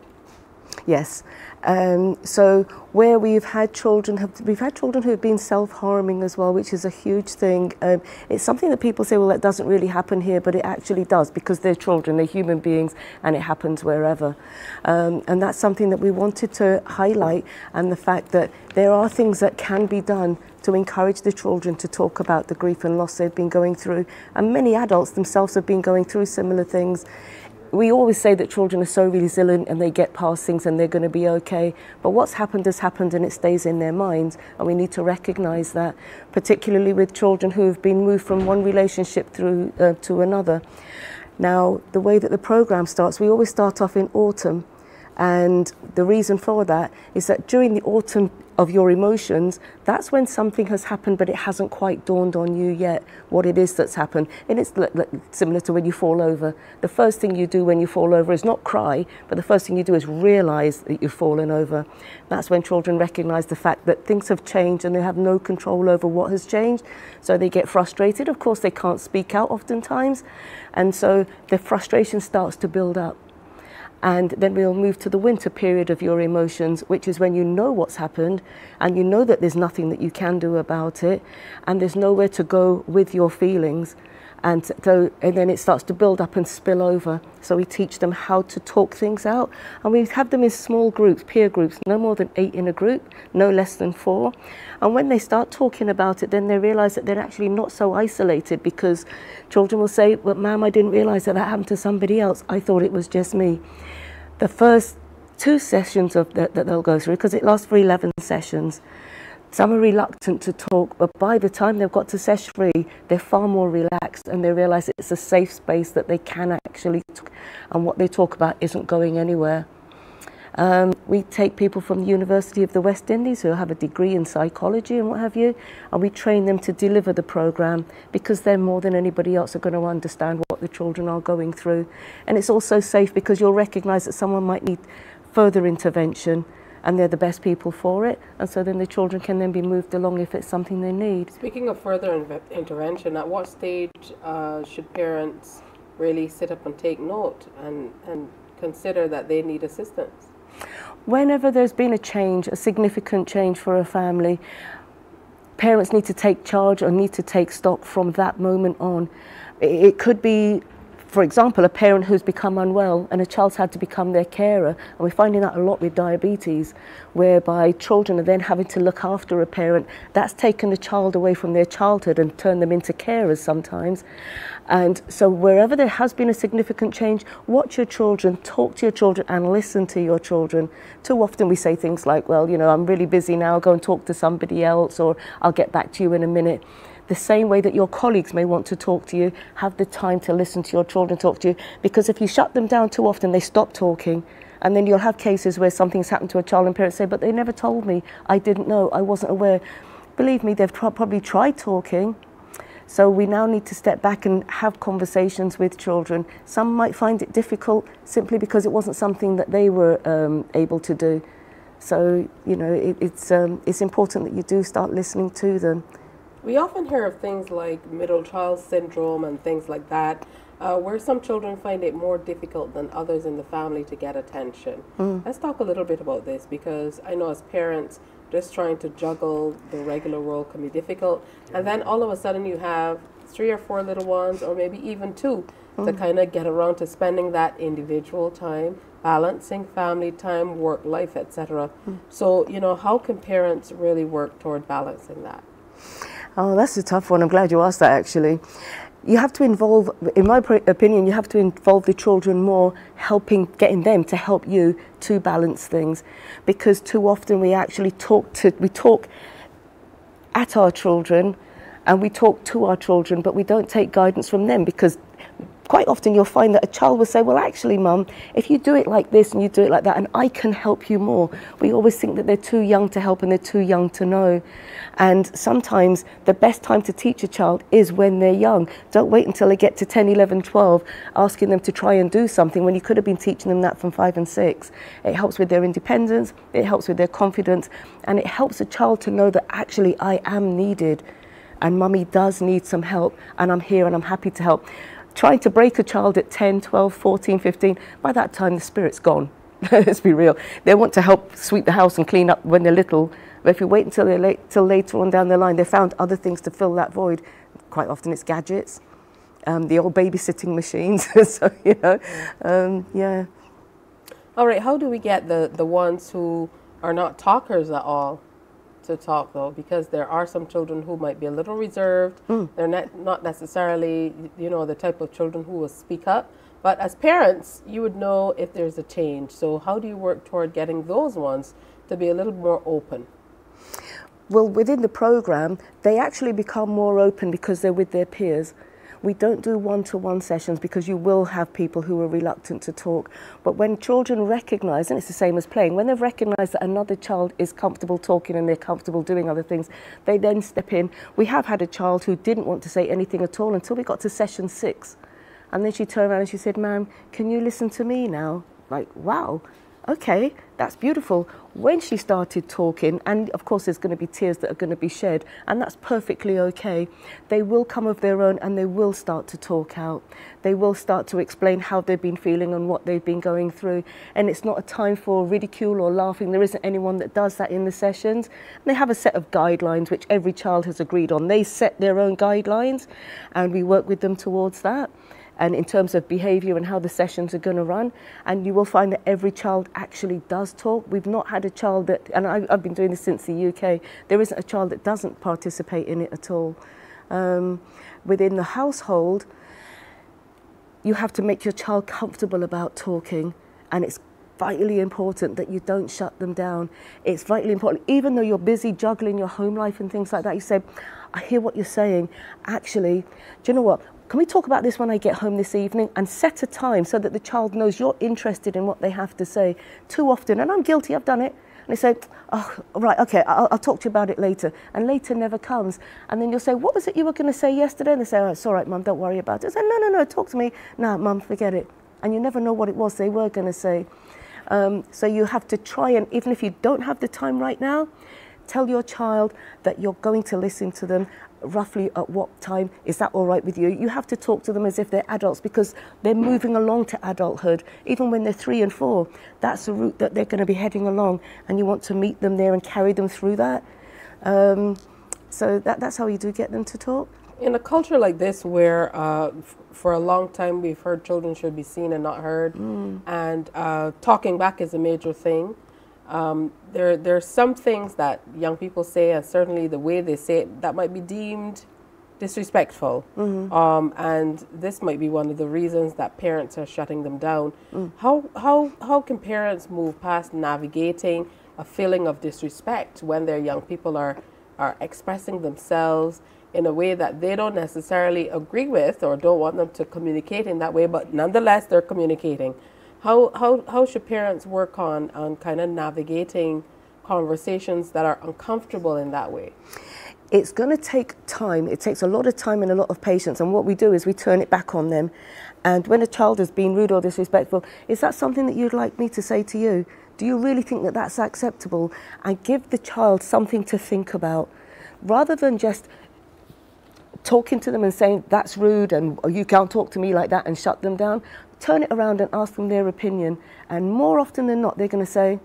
Yes. So where we've had children who have been self-harming as well, which is a huge thing. It's something that people say, well, that doesn't really happen here, but it actually does, because they're children, they're human beings, and it happens wherever. And that's something that we wanted to highlight, and the fact that there are things that can be done to encourage the children to talk about the grief and loss they've been going through. And many adults themselves have been going through similar things. We always say that children are so resilient and they get past things and they're going to be okay. But what's happened has happened, and it stays in their minds. And we need to recognise that, particularly with children who have been moved from one relationship through to another. Now, the way that the programme starts, we always start off in autumn. And the reason for that is that during the autumn of your emotions, that's when something has happened, but it hasn't quite dawned on you yet what it is that's happened. And it's similar to when you fall over. The first thing you do when you fall over is not cry, but the first thing you do is realise that you've fallen over. That's when children recognise the fact that things have changed and they have no control over what has changed. So they get frustrated. Of course, they can't speak out oftentimes. And so the frustration starts to build up. And then we'll move to the winter period of your emotions, which is when you know what's happened and you know that there's nothing that you can do about it and there's nowhere to go with your feelings. And then it starts to build up and spill over. So we teach them how to talk things out. And we have them in small groups, peer groups, no more than 8 in a group, no less than 4. And when they start talking about it, then they realise that they're actually not so isolated, because children will say, well, ma'am, I didn't realise that that happened to somebody else. I thought it was just me. The first 2 sessions of that they'll go through, because it lasts for 11 sessions. Some are reluctant to talk, but by the time they've got to session 3, they're far more relaxed and they realise it's a safe space that they can actually talk, and what they talk about isn't going anywhere. We take people from the University of the West Indies who have a degree in psychology and what have you, and we train them to deliver the programme, because they're more than anybody else are going to understand what the children are going through. And it's also safe because you'll recognise that someone might need further intervention. and they're the best people for it, and so then the children can then be moved along if it's something they need. Speaking of further intervention, at what stage should parents really sit up and take note and consider that they need assistance? Whenever there's been a change, a significant change for a family, parents need to take charge or need to take stock from that moment on. It could be, for example, a parent who's become unwell and a child's had to become their carer, and we're finding that a lot with diabetes, whereby children are then having to look after a parent. That's taken the child away from their childhood and turned them into carers sometimes. And so wherever there has been a significant change, watch your children, talk to your children and listen to your children. Too often we say things like, well, you know, I'm really busy now, I'll go and talk to somebody else, or I'll get back to you in a minute. The same way that your colleagues may want to talk to you, have the time to listen to your children talk to you, because if you shut them down too often, they stop talking. And then you'll have cases where something's happened to a child and parents say, but they never told me, I didn't know, I wasn't aware. Believe me, they've probably tried talking. So we now need to step back and have conversations with children. Some might find it difficult simply because it wasn't something that they were able to do. So, you know, it's important that you do start listening to them. We often hear of things like middle child syndrome and things like that, where some children find it more difficult than others in the family to get attention. Mm. Let's talk a little bit about this, because I know as parents, just trying to juggle the regular world can be difficult. And then all of a sudden you have 3 or 4 little ones, or maybe even 2, to kind of get around to spending that individual time, balancing family time, work life, etc. So, you know, how can parents really work toward balancing that? Oh, that's a tough one. I'm glad you asked that, actually. You have to involve, in my opinion, you have to involve the children more, getting them to help you to balance things, because too often we actually talk at our children and we talk to our children, but we don't take guidance from them, because quite often you'll find that a child will say, well, actually, Mum, if you do it like this and you do it like that, and I can help you more. We always think that they're too young to help and they're too young to know. And sometimes the best time to teach a child is when they're young. Don't wait until they get to 10, 11, 12, asking them to try and do something when you could have been teaching them that from 5 and 6. It helps with their independence, it helps with their confidence, and it helps a child to know that actually I am needed and Mummy does need some help and I'm here and I'm happy to help. Trying to break a child at 10, 12, 14, 15, by that time the spirit's gone. Let's be real. They want to help sweep the house and clean up when they're little, but if you wait until they're till later on down the line, they found other things to fill that void. Quite often it's gadgets, the old babysitting machines. So, you know, yeah. All right, how do we get the ones who are not talkers at all to talk, though? Because there are some children who might be a little reserved. They're not necessarily, you know, the type of children who will speak up, but as parents you would know if there's a change. So how do you work toward getting those ones to be a little more open? Well, within the program they actually become more open because they're with their peers. We don't do one-to-one sessions because you will have people who are reluctant to talk. But when children recognise, and it's the same as playing, when they've recognised that another child is comfortable talking and they're comfortable doing other things, they then step in. We have had a child who didn't want to say anything at all until we got to session 6. And then she turned around and she said, "Ma'am, can you listen to me now?" Like, wow. Okay, that's beautiful. When she started talking, and of course there's going to be tears that are going to be shed, and that's perfectly okay. They will come of their own and they will start to talk out. They will start to explain how they've been feeling and what they've been going through. And it's not a time for ridicule or laughing. There isn't anyone that does that in the sessions. And they have a set of guidelines which every child has agreed on. They set their own guidelines and we work with them towards that, and in terms of behaviour and how the sessions are going to run. And you will find that every child actually does talk. We've not had a child that, and I've been doing this since the UK, there isn't a child that doesn't participate in it at all. Within the household, you have to make your child comfortable about talking, and it's vitally important that you don't shut them down. It's vitally important, even though you're busy juggling your home life and things like that, you say, I hear what you're saying. Actually, do you know what? Can we talk about this when I get home this evening? And set a time so that the child knows you're interested in what they have to say. Too often, and I'm guilty, I've done it, and they say, oh, right, okay, I'll talk to you about it later. And later never comes. And then you'll say, what was it you were going to say yesterday? And they say, oh, it's all right, Mum, don't worry about it. I say, no, no, no, talk to me. No, Mum, forget it. And you never know what it was they were going to say. So you have to try, and even if you don't have the time right now, tell your child that you're going to listen to them roughly at what time. Is that all right with you? You have to talk to them as if they're adults, because they're moving along to adulthood. Even when they're 3 and 4, that's the route that they're going to be heading along, and you want to meet them there and carry them through that. So that's how you do get them to talk. In a culture like this, where for a long time we've heard children should be seen and not heard, and talking back is a major thing. There are some things that young people say, and certainly the way they say it, that might be deemed disrespectful. And this might be one of the reasons that parents are shutting them down. How can parents move past navigating a feeling of disrespect when their young people are expressing themselves in a way that they don't necessarily agree with or don't want them to communicate in that way, but nonetheless they're communicating? How should parents work on kind of navigating conversations that are uncomfortable in that way? It's going to take time. It takes a lot of time and a lot of patience. And what we do is we turn it back on them. And when a child has been rude or disrespectful, is that something that you'd like me to say to you? Do you really think that that's acceptable? And give the child something to think about, rather than just talking to them and saying, that's rude, and you can't talk to me like that, and shut them down. Turn it around and ask them their opinion. And more often than not, they're going to say,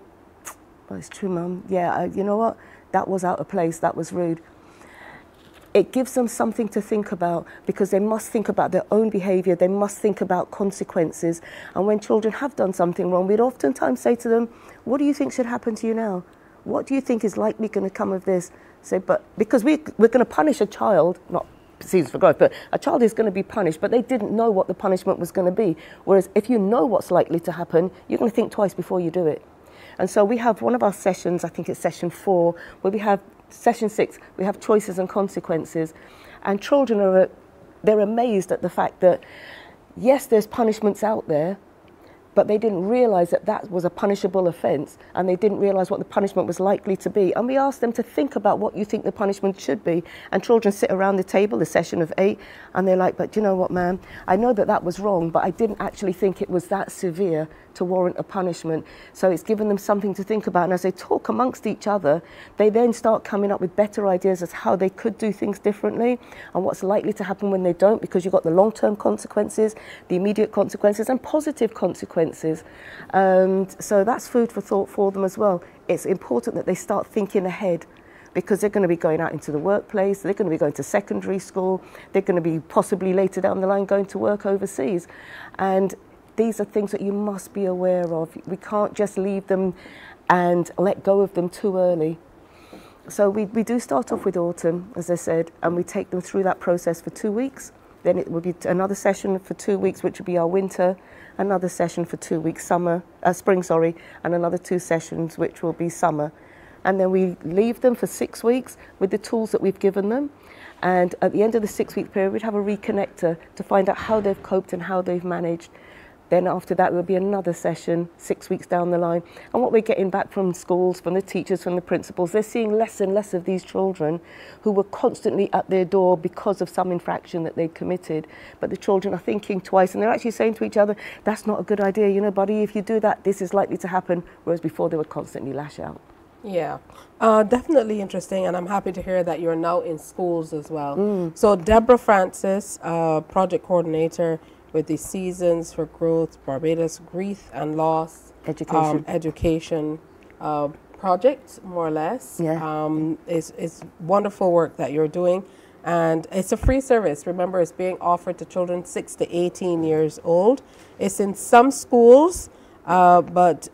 well, it's true, Mum. Yeah, you know what? That was out of place. That was rude. It gives them something to think about, because they must think about their own behaviour. They must think about consequences. And when children have done something wrong, we'd oftentimes say to them, what do you think should happen to you now? What do you think is likely going to come of this? Say, but because we're going to punish a child, not Seasons for Growth, but a child is going to be punished, but they didn't know what the punishment was going to be. Whereas if you know what's likely to happen, you're going to think twice before you do it. And so we have one of our sessions, I think it's session 4, where we have session 6, we have choices and consequences. And children are, they're amazed at the fact that, yes, there's punishments out there, but they didn't realise that that was a punishable offence, and they didn't realise what the punishment was likely to be. And we asked them to think about what you think the punishment should be. And children sit around the table, the session of 8, and they're like, but you know what, ma'am, I know that that was wrong, but I didn't actually think it was that severe to warrant a punishment. So it's given them something to think about. And as they talk amongst each other, they then start coming up with better ideas as how they could do things differently and what's likely to happen when they don't, because you've got the long-term consequences, the immediate consequences, and positive consequences. So that's food for thought for them as well. It's important that they start thinking ahead, because they're going to be going out into the workplace, they're going to be going to secondary school, they're going to be possibly later down the line going to work overseas. And these are things that you must be aware of. We can't just leave them and let go of them too early. So we do start off with autumn, as I said, and we take them through that process for 2 weeks. Then it will be another session for 2 weeks, which will be our winter, another session for 2 weeks, spring, and another 2 sessions, which will be summer. And then we leave them for 6 weeks with the tools that we've given them. And at the end of the 6-week period, we'd have a reconnector to find out how they've coped and how they've managed. Then after that will be another session 6 weeks down the line. And what we're getting back from schools, from the teachers, from the principals, they're seeing less and less of these children who were constantly at their door because of some infraction that they committed. But the children are thinking twice, and they're actually saying to each other, that's not a good idea, you know, buddy, if you do that, this is likely to happen. Whereas before they would constantly lash out. Yeah, definitely interesting, and I'm happy to hear that you're now in schools as well. So Deborah Francis, project coordinator with the Seasons for Growth Barbados Grief and Loss Education project, more or less. Yeah. It's wonderful work that you're doing, and it's a free service. Remember, it's being offered to children 6 to 18 years old. It's in some schools, but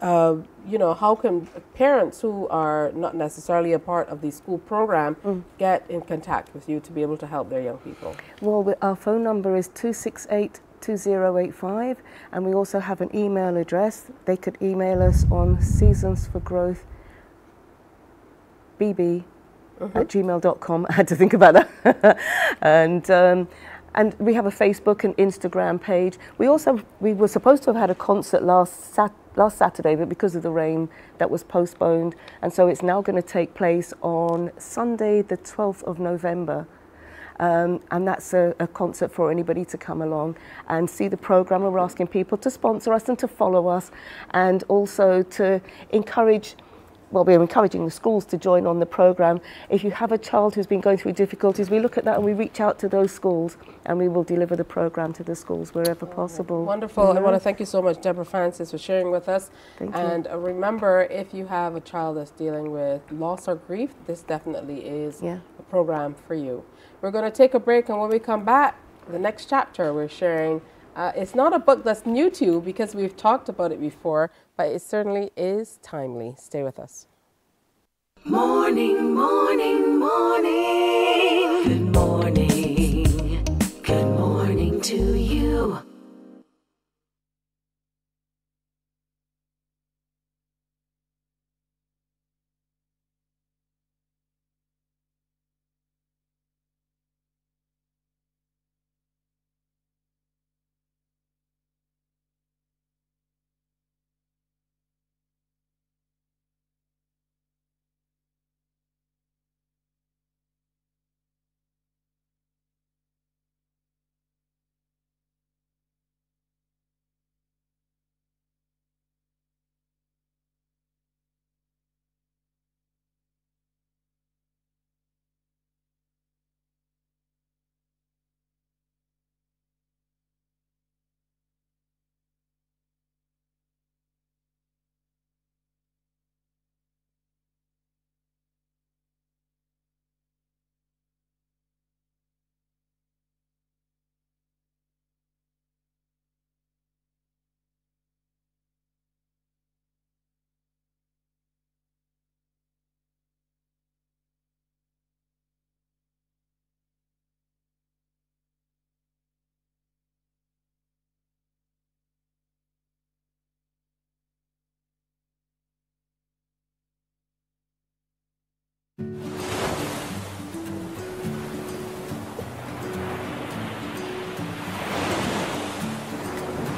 you know, how can parents who are not necessarily a part of the school program get in contact with you to be able to help their young people? Well, our phone number is 268-2085, and we also have an email address. They could email us on seasonsforgrowthbb@gmail.com. I had to think about that. And we have a Facebook and Instagram page. We were supposed to have had a concert last Saturday, but because of the rain, that was postponed. And so it's now going to take place on Sunday, the 12th of November. and that's a concert for anybody to come along and see the programme. We're asking people to sponsor us and to follow us, and also to encourage, well, we're encouraging the schools to join on the programme. If you have a child who's been going through difficulties, we look at that and we reach out to those schools, and we will deliver the programme to the schools wherever possible. Wonderful. Yeah. I want to thank you so much, Deborah Francis, for sharing with us. Thank you. And remember, if you have a child that's dealing with loss or grief, this definitely is a programme for you. We're going to take a break, and when we come back, the next chapter we're sharing, it's not a book that's new to you because we've talked about it before, but it certainly is timely. Stay with us. Morning, morning, morning. Good morning. Good morning to you.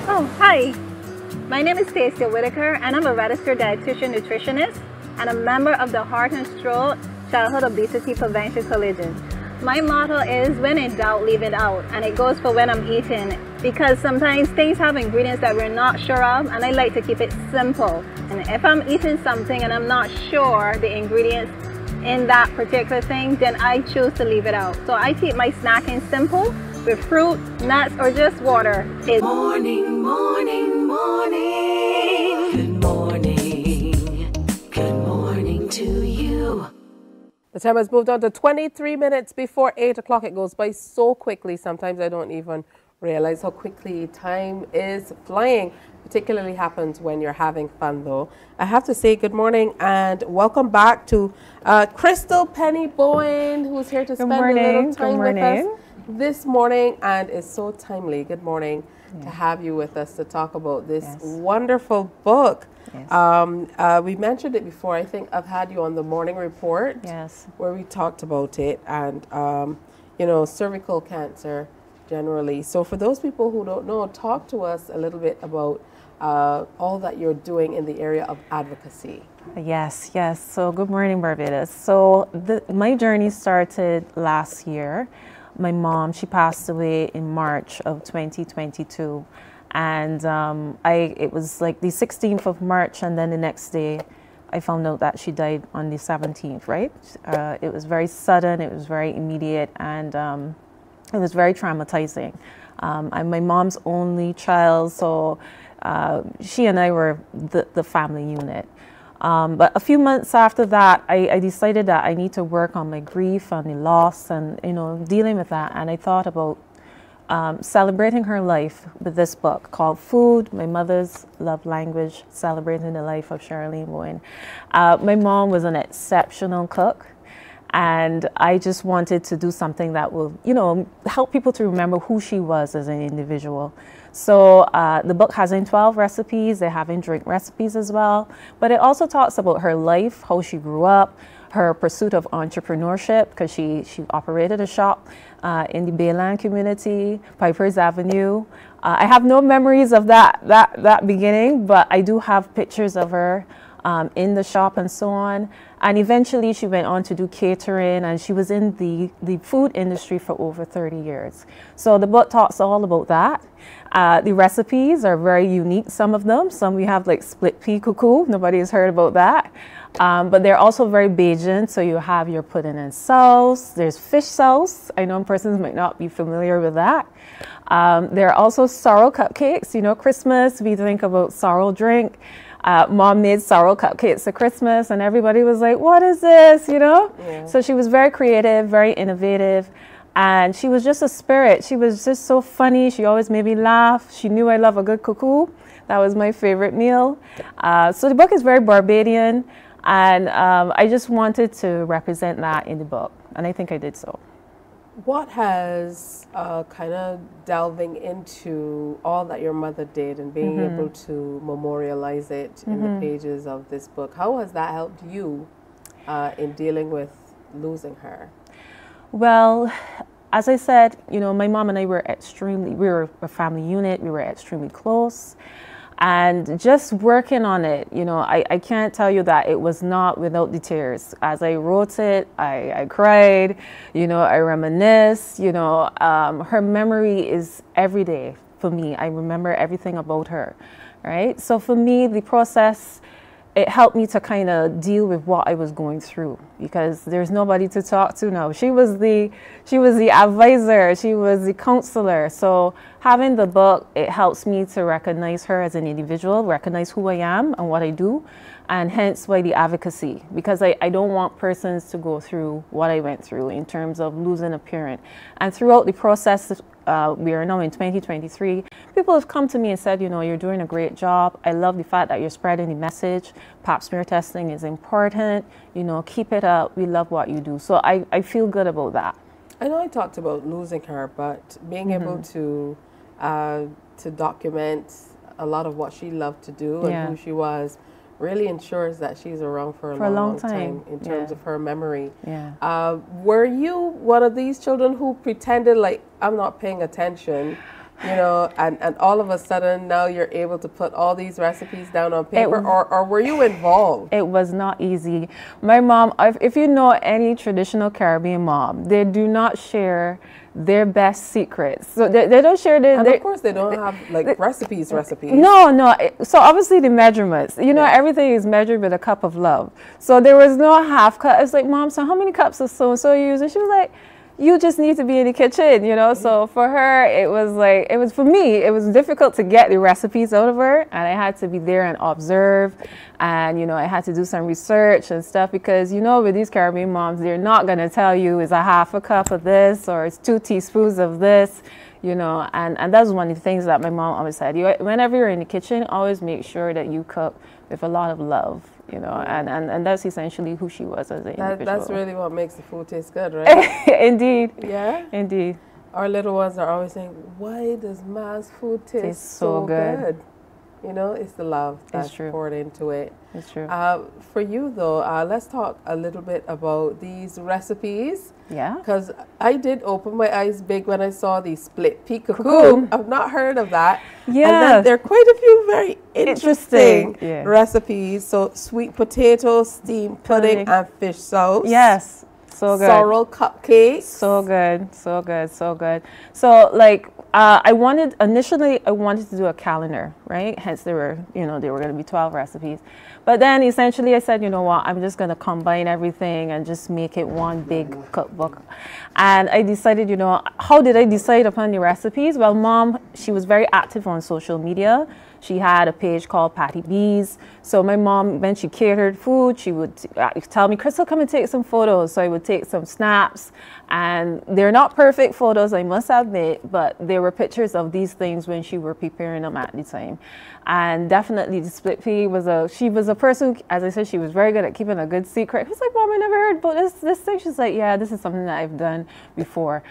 Oh, hi. My name is Stacey Whitaker, and I'm a registered dietitian nutritionist and a member of the Heart and Stroke Childhood Obesity Prevention Coalition. My motto is, when in doubt, leave it out, and it goes for when I'm eating, because sometimes things have ingredients that we're not sure of, and I like to keep it simple. And if I'm eating something and I'm not sure the ingredients in that particular thing, then I choose to leave it out. So I keep my snacking simple with fruit, nuts, or just water. It's morning, morning, morning. Good morning. Good morning to you. The time has moved on to 23 minutes before 8 o'clock. It goes by so quickly. Sometimes I don't even realize how quickly time is flying. Particularly happens when you're having fun, though. I have to say good morning and welcome back to Crystal Penny Bowen, who's here to spend a little time with us this morning, and it's so timely. Good morning to have you with us to talk about this wonderful book. Yes. We mentioned it before. I think I've had you on the morning report where we talked about it, and you know, cervical cancer generally. So for those people who don't know, talk to us a little bit about all that you're doing in the area of advocacy. Yes, yes. So good morning, Barbados. So my journey started last year. My mom, she passed away in March of 2022, and it was like the 16th of March, and then the next day I found out that she died on the 17th, right? It was very sudden, it was very immediate, and it was very traumatizing. I'm my mom's only child, so she and I were the family unit. But a few months after that, I decided that I need to work on my grief and the loss and, you know, dealing with that. And I thought about celebrating her life with this book called Food, My Mother's Love Language, Celebrating the Life of Charlene Bowen. My mom was an exceptional cook, and I just wanted to do something that will, you know, help people to remember who she was as an individual. So the book has in 12 recipes. They're having drink recipes as well. But it also talks about her life, how she grew up, her pursuit of entrepreneurship, because she operated a shop in the Bayland community, Pipers Avenue. I have no memories of that beginning, but I do have pictures of her in the shop and so on. And eventually she went on to do catering, and she was in the food industry for over 30 years. So the book talks all about that. The recipes are very unique, some of them. Some we have like split pea cuckoo, nobody has heard about that. But they're also very Bajan, so you have your pudding and sauce. There's fish sauce. I know persons might not be familiar with that. There are also sorrel cupcakes. You know, Christmas, we think about sorrel drink. Mom made sorrel cupcakes for Christmas, and everybody was like, what is this, you know? Yeah. So she was very creative, very innovative, and she was just a spirit. She was just so funny. She always made me laugh. She knew I love a good cuckoo. That was my favorite meal. So the book is very Barbadian, and I just wanted to represent that in the book, and I think I did so. What has kind of delving into all that your mother did and being able to memorialize it in the pages of this book, how has that helped you in dealing with losing her? Well, as I said, you know, my mom and I were we were a family unit, we were extremely close. And just working on it, you know, I can't tell you that it was not without the tears. As I wrote it, I cried, you know, I reminisced, you know. Her memory is every day for me. I remember everything about her, right? So for me, the process, it helped me to kind of deal with what I was going through, because there's nobody to talk to now. She was the advisor, she was the counselor. So having the book, it helps me to recognize her as an individual, recognize who I am and what I do, and hence why the advocacy, because I don't want persons to go through what I went through in terms of losing a parent. And throughout the process, we are now in 2023, people have come to me and said, you know, you're doing a great job. I love the fact that you're spreading the message. Pap smear testing is important. You know, keep it up. We love what you do. So I feel good about that. I know I talked about losing her, but being able to document a lot of what she loved to do and who she was really ensures that she's around for a long time in terms of her memory. Yeah. Were you one of these children who pretended like, I'm not paying attention, you know, and all of a sudden now you're able to put all these recipes down on paper, or were you involved? It was not easy. My mom, if you know any traditional Caribbean mom, they do not share their best secrets. So they don't share their... And of course they don't have like recipes. No. So obviously the measurements, you know, everything is measured with a cup of love. So there was no half cup. It's like, Mom, so how many cups of so-and-so you use? And she was like, you just need to be in the kitchen, you know? So for her, it was like, for me, it was difficult to get the recipes out of her, and I had to be there and observe, and, you know, I had to do some research and stuff, because, you know, with these Caribbean moms, they're not gonna tell you it's a half a cup of this, or it's 2 teaspoons of this, you know, and that's one of the things that my mom always said. Whenever you're in the kitchen, always make sure that you cook with a lot of love, you know, and that's essentially who she was as an individual. That's really what makes the food taste good, right? Indeed. Yeah? Indeed. Our little ones are always saying, why does Ma's food taste so good? You know, it's the love that's poured into it. It's true. For you, though, let's talk a little bit about these recipes. Yeah. Because I did open my eyes big when I saw the split pea cuckoo. I've not heard of that. Yeah. And then there are quite a few very interesting recipes. So sweet potato, steamed pudding, and fish sauce. Yes. So good. Sorrel cupcakes. So good. So good. So good. So, like, initially I wanted to do a calendar, right? Hence there were going to be 12 recipes. But then essentially I said, you know what, I'm just going to combine everything and just make it one big cookbook. And I decided, you know, how did I decide upon the recipes? Well, Mom, she was very active on social media. She had a page called Patty B's. So my mom, when she catered food, she would tell me, Crystal, come and take some photos. So I would take some snaps. And they're not perfect photos, I must admit, but there were pictures of these things when she were preparing them at the time. And definitely the split pea was she was a person, as I said, she was very good at keeping a good secret. I was like, Mom, I never heard about this thing. She's like, yeah, this is something that I've done before.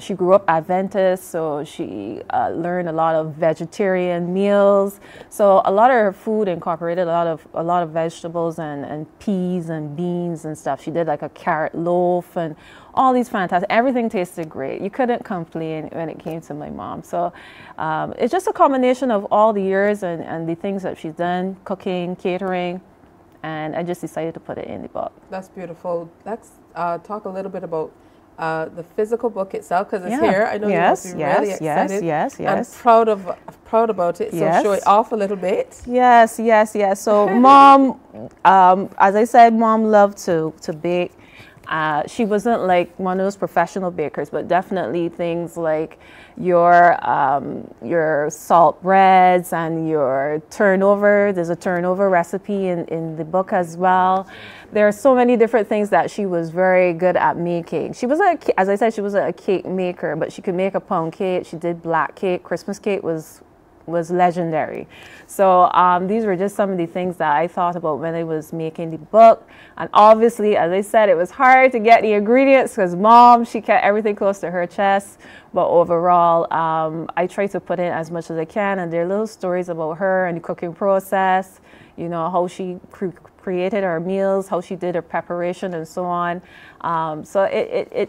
She grew up Adventist, so she learned a lot of vegetarian meals. So a lot of her food incorporated a lot of vegetables and peas and beans and stuff. She did like a carrot loaf and all these fantastic, everything tasted great. You couldn't complain when it came to my mom. So it's just a combination of all the years and the things that she's done, cooking, catering, and I just decided to put it in the book. That's beautiful. Let's talk a little bit about the physical book itself, because it's here. I know you must be really excited. Yes. I'm proud about it. So show it off a little bit. Yes. So Mom, as I said, Mom loved to bake. She wasn't like one of those professional bakers, but definitely things like your salt breads and your turnover. There's a turnover recipe in the book as well. There are so many different things that she was very good at making. She was a, as I said, she was a cake maker, but she could make a pound cake. She did black cake. Christmas cake was legendary. So these were just some of the things that I thought about when I was making the book. And obviously, as I said, it was hard to get the ingredients because Mom, she kept everything close to her chest. But overall, I try to put in as much as I can. And there are little stories about her and the cooking process, you know, how she created her meals, how she did her preparation and so on. So it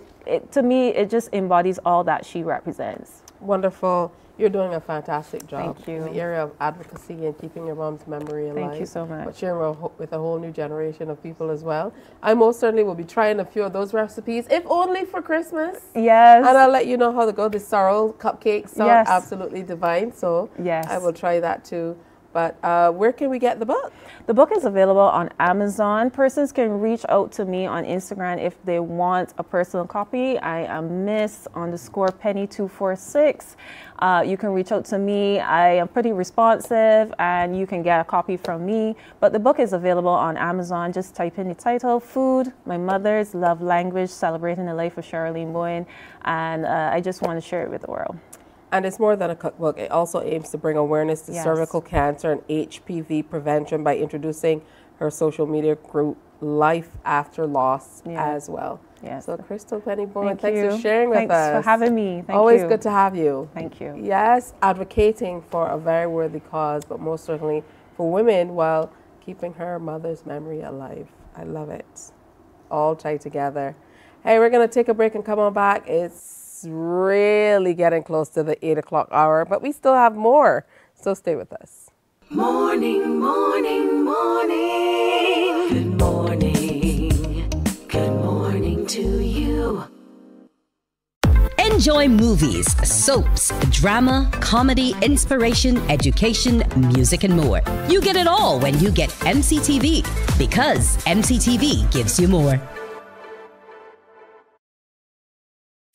to me, it just embodies all that she represents. Wonderful. You're doing a fantastic job in the area of advocacy and keeping your mom's memory alive. Thank you so much. But sharing with a whole new generation of people as well. I most certainly will be trying a few of those recipes, if only for Christmas. Yes. And I'll let you know how they go. The sorrel cupcakes are absolutely divine. So I will try that too. But where can we get the book? The book is available on Amazon. Persons can reach out to me on Instagram if they want a personal copy. I am Miss_Penny246. You can reach out to me. I am pretty responsive and you can get a copy from me. But the book is available on Amazon. Just type in the title, Food, My Mother's Love Language, Celebrating the Life of Charlene Bowen. And I just want to share it with the world. And it's more than a cookbook. It also aims to bring awareness to cervical cancer and HPV prevention by introducing her social media group, Life After Loss, as well. Yes. So, Crystal Penny Bowen, thanks for sharing with us. Thanks for having me. Always good to have you. Thank you. Yes, advocating for a very worthy cause, but most certainly for women while keeping her mother's memory alive. I love it. All tied together. Hey, we're going to take a break and come on back. It's really getting close to the 8 o'clock hour, but we still have more, so stay with us. Morning, morning, morning. Good morning. Good morning to you. Enjoy movies, soaps, drama, comedy, inspiration, education, music, and more. You get it all when you get MCTV, because MCTV gives you more.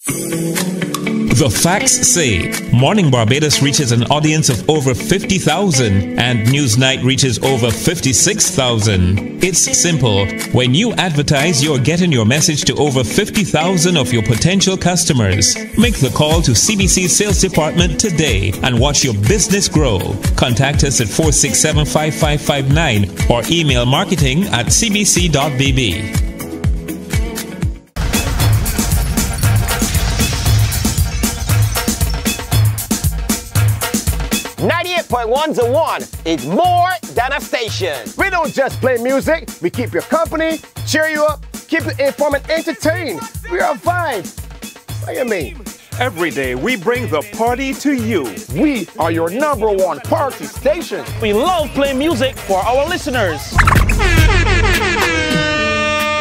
The facts say Morning Barbados reaches an audience of over 50,000 and Newsnight reaches over 56,000. It's simple. When you advertise, you're getting your message to over 50,000 of your potential customers. Make the call to CBC's sales department today and watch your business grow. Contact us at 467-5559 or email marketing@cbc.bb. One to one is more than a station. We don't just play music, we keep your company, cheer you up, keep you informed and entertained. We are a vibe. What do you mean? Every day we bring the party to you. We are your #1 party station. We love playing music for our listeners.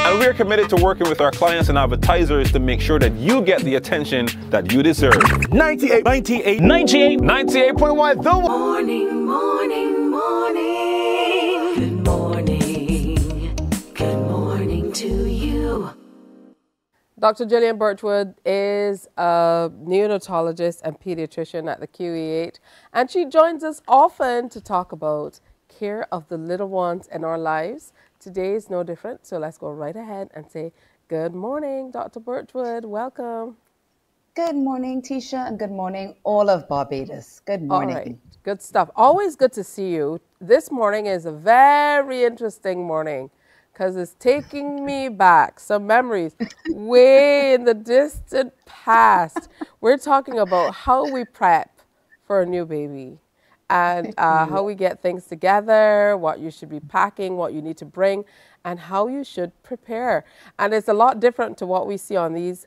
And we're committed to working with our clients and advertisers to make sure that you get the attention that you deserve. 98.1 The Morning, morning, morning. Good morning. Good morning to you. Dr. Gillian Birchwood is a neonatologist and pediatrician at the QE8, and she joins us often to talk about care of the little ones in our lives. Today is no different, so let's go right ahead and say good morning, Dr. Birchwood. Welcome. Good morning, Tisha, and good morning, all of Barbados. Good morning. All right. Good stuff. Always good to see you. This morning is a very interesting morning because it's taking me back some memories way in the distant past. We're talking about how we prep for a new baby. And how we get things together, what you should be packing, what you need to bring, and how you should prepare. And it's a lot different to what we see on these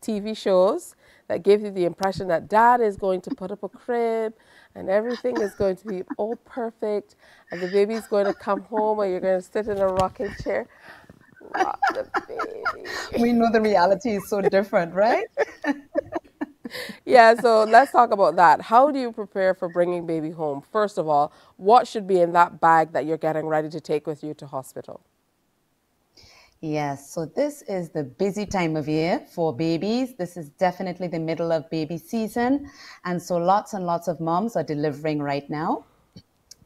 TV shows that gave you the impression that dad is going to put up a crib and everything is going to be all perfect and the baby's going to come home and you're going to sit in a rocking chair. Not the baby. We know the reality is so different, right? Yeah, so let's talk about that. How do you prepare for bringing baby home? First of all, what should be in that bag that you're getting ready to take with you to hospital? Yes, so this is the busy time of year for babies. This is definitely the middle of baby season. And lots of moms are delivering right now.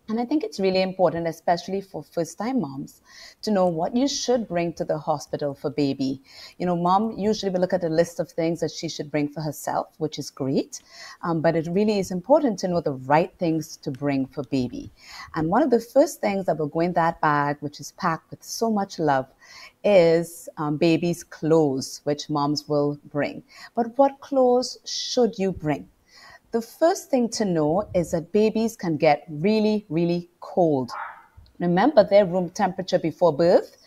And I think it's really important, especially for first-time moms, to know what you should bring to the hospital for baby. You know, mom usually will look at a list of things that she should bring for herself, which is great. But it really is important to know the right things to bring for baby. And one of the first things that will go in that bag, which is packed with so much love, is baby's clothes, which moms will bring. But what clothes should you bring? The first thing to know is that babies can get really, really cold. Remember, their room temperature before birth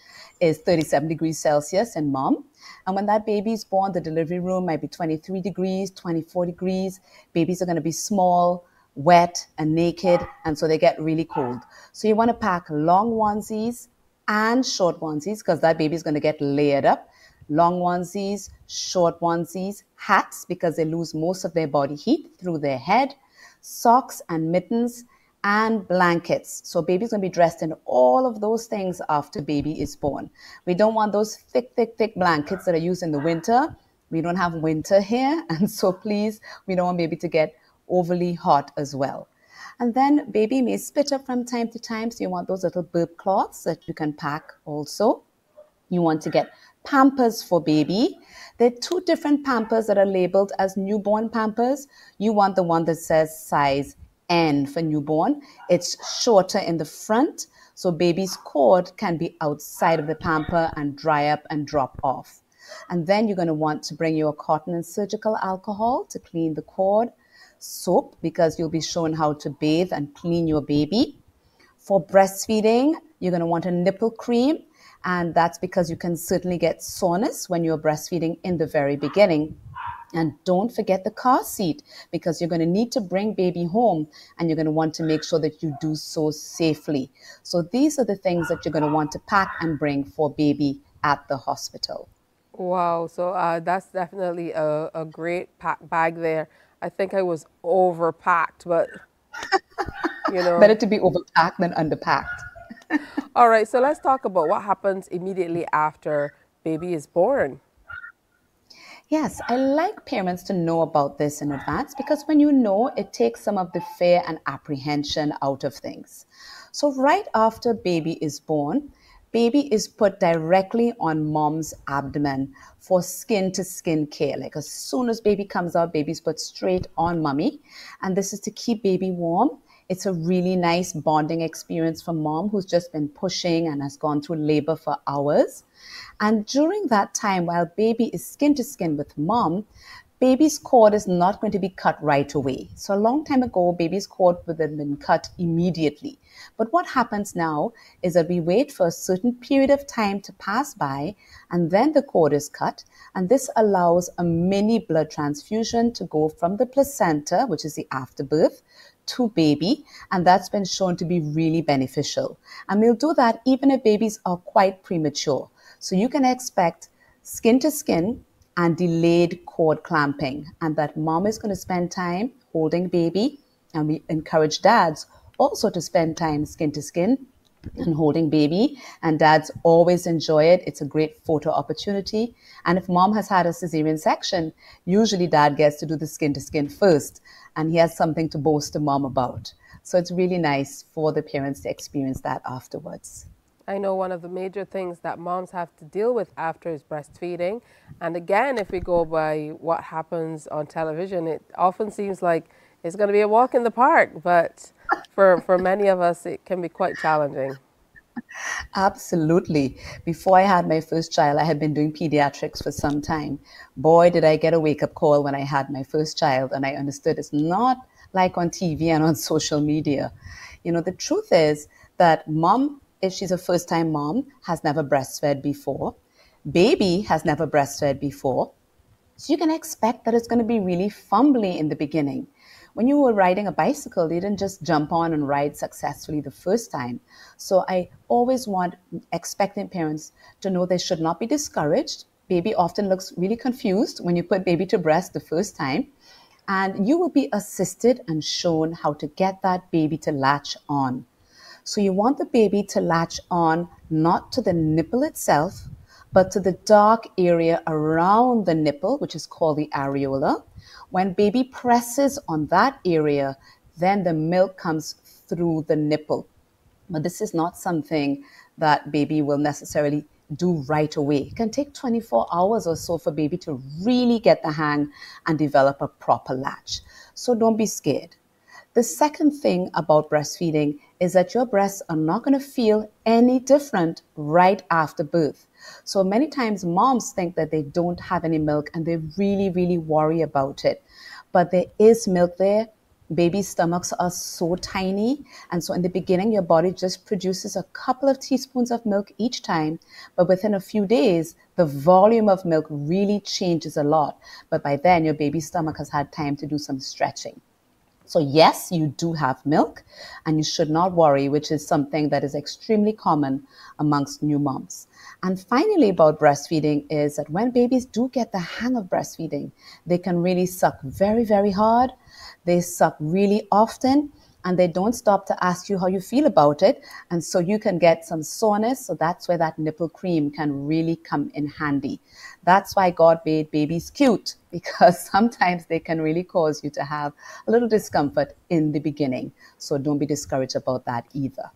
is 37 degrees Celsius in mom. And when that baby is born, the delivery room might be 23 degrees, 24 degrees. Babies are going to be small, wet, and naked, and so they get really cold. So you want to pack long onesies and short onesies, because that baby is going to get layered up. Long onesies, short onesies, hats, because they lose most of their body heat through their head, socks and mittens, and blankets. So baby's going to be dressed in all of those things after baby is born. We don't want those thick, thick, thick blankets that are used in the winter. We don't have winter here, and so please, we don't want baby to get overly hot as well. And then baby may spit up from time to time, so you want those little burp cloths that you can pack also. You want to get Pampers for baby. There are two different Pampers that are labeled as newborn Pampers. You want the one that says size N for newborn. It's shorter in the front, so baby's cord can be outside of the Pamper and dry up and drop off. And then you're going to want to bring your cotton and surgical alcohol to clean the cord. Soap, because you'll be shown how to bathe and clean your baby. For breastfeeding, you're going to want a nipple cream, and that's because you can certainly get soreness when you're breastfeeding in the very beginning. And don't forget the car seat, because you're going to need to bring baby home, and you're going to want to make sure that you do so safely. So these are the things that you're going to want to pack and bring for baby at the hospital. Wow, so that's definitely a great pack bag there. I think I was overpacked, but, you know. Better to be overpacked than underpacked. All right, so let's talk about what happens immediately after baby is born. Yes, I like parents to know about this in advance, because when you know, it takes some of the fear and apprehension out of things. So right after baby is born, baby is put directly on mom's abdomen for skin-to-skin care. Like as soon as baby comes out, baby's put straight on mommy. And this is to keep baby warm. It's a really nice bonding experience for mom who's just been pushing and has gone through labor for hours. And during that time, while baby is skin-to-skin with mom, baby's cord is not going to be cut right away. So a long time ago, baby's cord would have been cut immediately. But what happens now is that we wait for a certain period of time to pass by, and then the cord is cut. And this allows a mini blood transfusion to go from the placenta, which is the afterbirth, to baby, and that's been shown to be really beneficial. And we'll do that even if babies are quite premature. So you can expect skin to skin and delayed cord clamping, and that mom is going to spend time holding baby, and we encourage dads also to spend time skin to skin and holding baby, and dads always enjoy it. It's a great photo opportunity. And if mom has had a cesarean section, usually dad gets to do the skin to skin first, and he has something to boast to mom about. So it's really nice for the parents to experience that afterwards. I know one of the major things that moms have to deal with after is breastfeeding. And again, if we go by what happens on television, it often seems like it's going to be a walk in the park, but for many of us, it can be quite challenging. Absolutely. Before I had my first child, I had been doing pediatrics for some time. Boy, did I get a wake-up call when I had my first child, and I understood it's not like on TV and on social media. You know, the truth is that mom, if she's a first-time mom, has never breastfed before. Baby has never breastfed before. So you can expect that it's going to be really fumbly in the beginning. When you were riding a bicycle, you didn't just jump on and ride successfully the first time. So I always want expectant parents to know they should not be discouraged. Baby often looks really confused when you put baby to breast the first time. And you will be assisted and shown how to get that baby to latch on. So you want the baby to latch on not to the nipple itself, but to the dark area around the nipple, which is called the areola. When baby presses on that area, then the milk comes through the nipple. But this is not something that baby will necessarily do right away. It can take 24 hours or so for baby to really get the hang and develop a proper latch. So don't be scared. The second thing about breastfeeding is that your breasts are not going to feel any different right after birth. So many times moms think that they don't have any milk and they really, really worry about it. But there is milk there. Baby's stomachs are so tiny, and so in the beginning your body just produces a couple of teaspoons of milk each time, but within a few days the volume of milk really changes a lot. But by then your baby's stomach has had time to do some stretching. So yes, you do have milk and you should not worry, which is something that is extremely common amongst new moms. And finally about breastfeeding is that when babies do get the hang of breastfeeding, they can really suck very, very hard. They suck really often and they don't stop to ask you how you feel about it. And so you can get some soreness. So that's where that nipple cream can really come in handy. That's why God made babies cute, because sometimes they can really cause you to have a little discomfort in the beginning. So don't be discouraged about that either.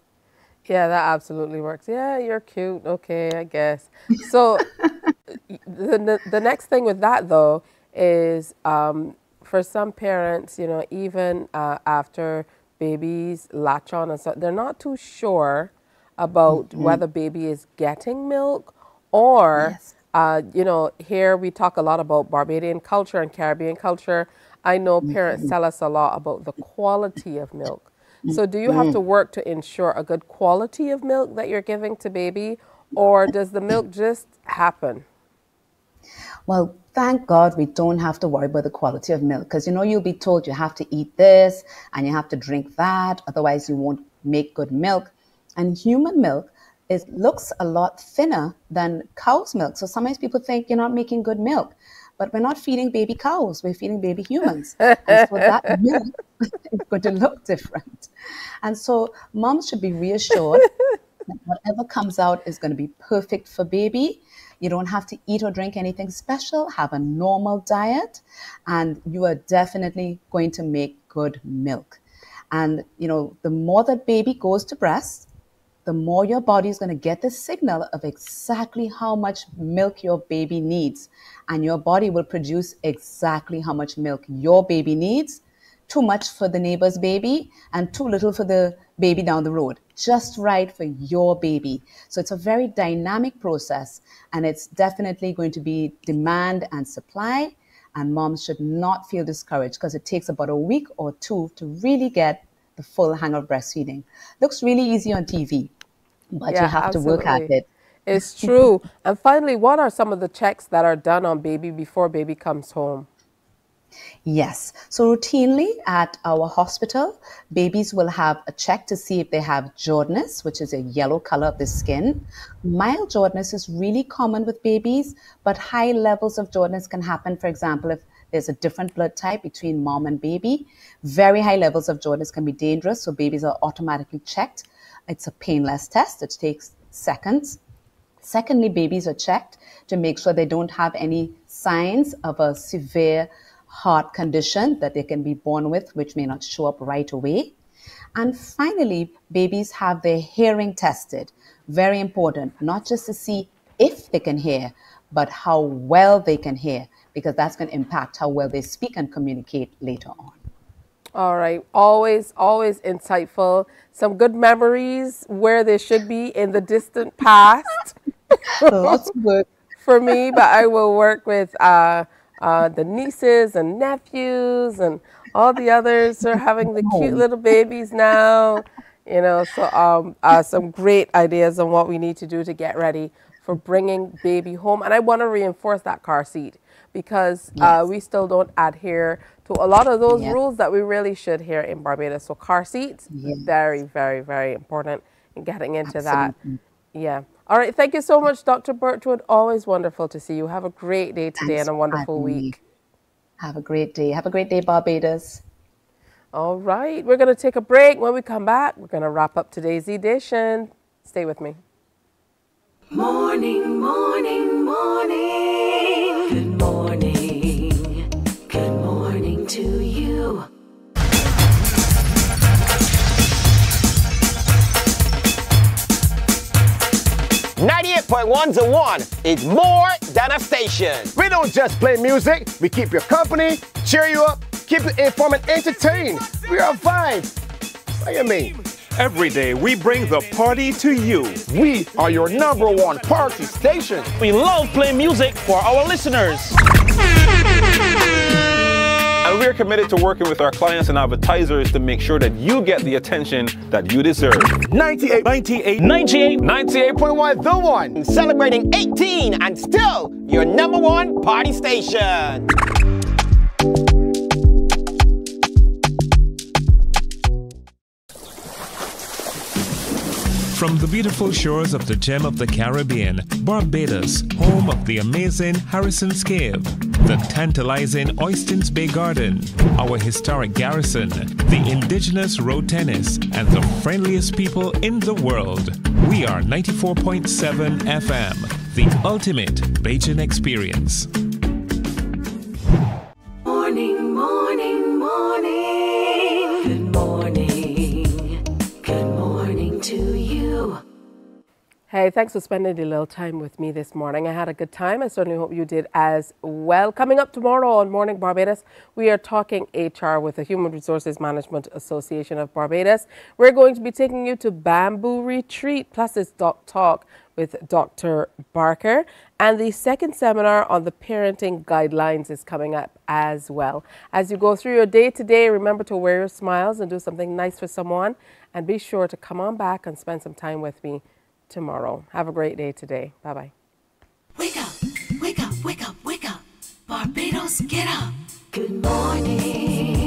Yeah, that absolutely works. Yeah, you're cute. Okay, I guess. So the next thing with that, though, is for some parents, you know, even after babies latch on and stuff, they're not too sure about whether baby is getting milk or, you know, here we talk a lot about Barbadian culture and Caribbean culture. I know parents tell us a lot about the quality of milk. So do you have to work to ensure a good quality of milk that you're giving to baby, or does the milk just happen? Well, thank God we don't have to worry about the quality of milk, because, you know, you'll be told you have to eat this and you have to drink that, otherwise you won't make good milk. And human milk looks a lot thinner than cow's milk. So sometimes people think you're not making good milk, but we're not feeding baby cows, we're feeding baby humans. And so that milk is going to look different. And so moms should be reassured that whatever comes out is going to be perfect for baby. You don't have to eat or drink anything special, have a normal diet, and you are definitely going to make good milk. And, you know, the more that baby goes to breast, the more your body is going to get the signal of exactly how much milk your baby needs. And your body will produce exactly how much milk your baby needs. Too much for the neighbor's baby and too little for the baby down the road. Just right for your baby. So it's a very dynamic process, and it's definitely going to be demand and supply, and moms should not feel discouraged, because it takes about a week or two to really get the full hang of breastfeeding. Looks really easy on TV, but you have to work at it. It's true. And finally, what are some of the checks that are done on baby before baby comes home? Yes. So routinely at our hospital, babies will have a check to see if they have jaundiced, which is a yellow color of the skin. Mild jaundiced is really common with babies, but high levels of jaundice can happen, for example, if there's a different blood type between mom and baby. Very high levels of jaundice can be dangerous, so babies are automatically checked. It's a painless test. It takes seconds. Secondly, babies are checked to make sure they don't have any signs of a severe heart condition that they can be born with, which may not show up right away. And finally, babies have their hearing tested. Very important, not just to see if they can hear, but how well they can hear, because that's going to impact how well they speak and communicate later on. All right. Always, always insightful. Some good memories where they should be in the distant past. Lots of work. For me, but I will work with the nieces and nephews and all the others are having the cute little babies now, you know, so some great ideas on what we need to do to get ready for bringing baby home. And I want to reinforce that, Car Seat, because we still don't adhere to a lot of those rules that we really should here in Barbados. So car seats, very, very, very important in getting into that. Yeah. All right. Thank you so much, Dr. Birchwood. Always wonderful to see you. Have a great day today and a wonderful week. Have a great day. Have a great day, Barbados. All right. We're going to take a break. When we come back, we're going to wrap up today's edition. Stay with me. Morning, morning, morning. Good morning. Good morning to you. One to one is more than a station. We don't just play music, we keep your company, cheer you up, keep you informed and entertained. We are a vibe. What do you mean? Every day we bring the party to you. We are your number one party station. We love playing music for our listeners. And we are committed to working with our clients and advertisers to make sure that you get the attention that you deserve. 98.1 The One. Celebrating 18 and still your number one party station. From the beautiful shores of the gem of the Caribbean, Barbados, home of the amazing Harrison's Cave, the tantalizing Oystons Bay Garden, our historic garrison, the indigenous road tennis, and the friendliest people in the world, we are 94.7 FM, the ultimate Bajan experience. Morning, morning, morning. Good morning. Good morning to you. Hey, thanks for spending a little time with me this morning. I had a good time. I certainly hope you did as well. Coming up tomorrow on Morning Barbados, we are talking HR with the Human Resources Management Association of Barbados. We're going to be taking you to Bamboo Retreat, plus it's Doc Talk with Dr. Barker. And the second seminar on the parenting guidelines is coming up as well. As you go through your day today, remember to wear your smiles and do something nice for someone. And be sure to come on back and spend some time with me tomorrow. Have a great day today. Bye-bye. Wake up, wake up, wake up, wake up. Barbados, get up. Good morning.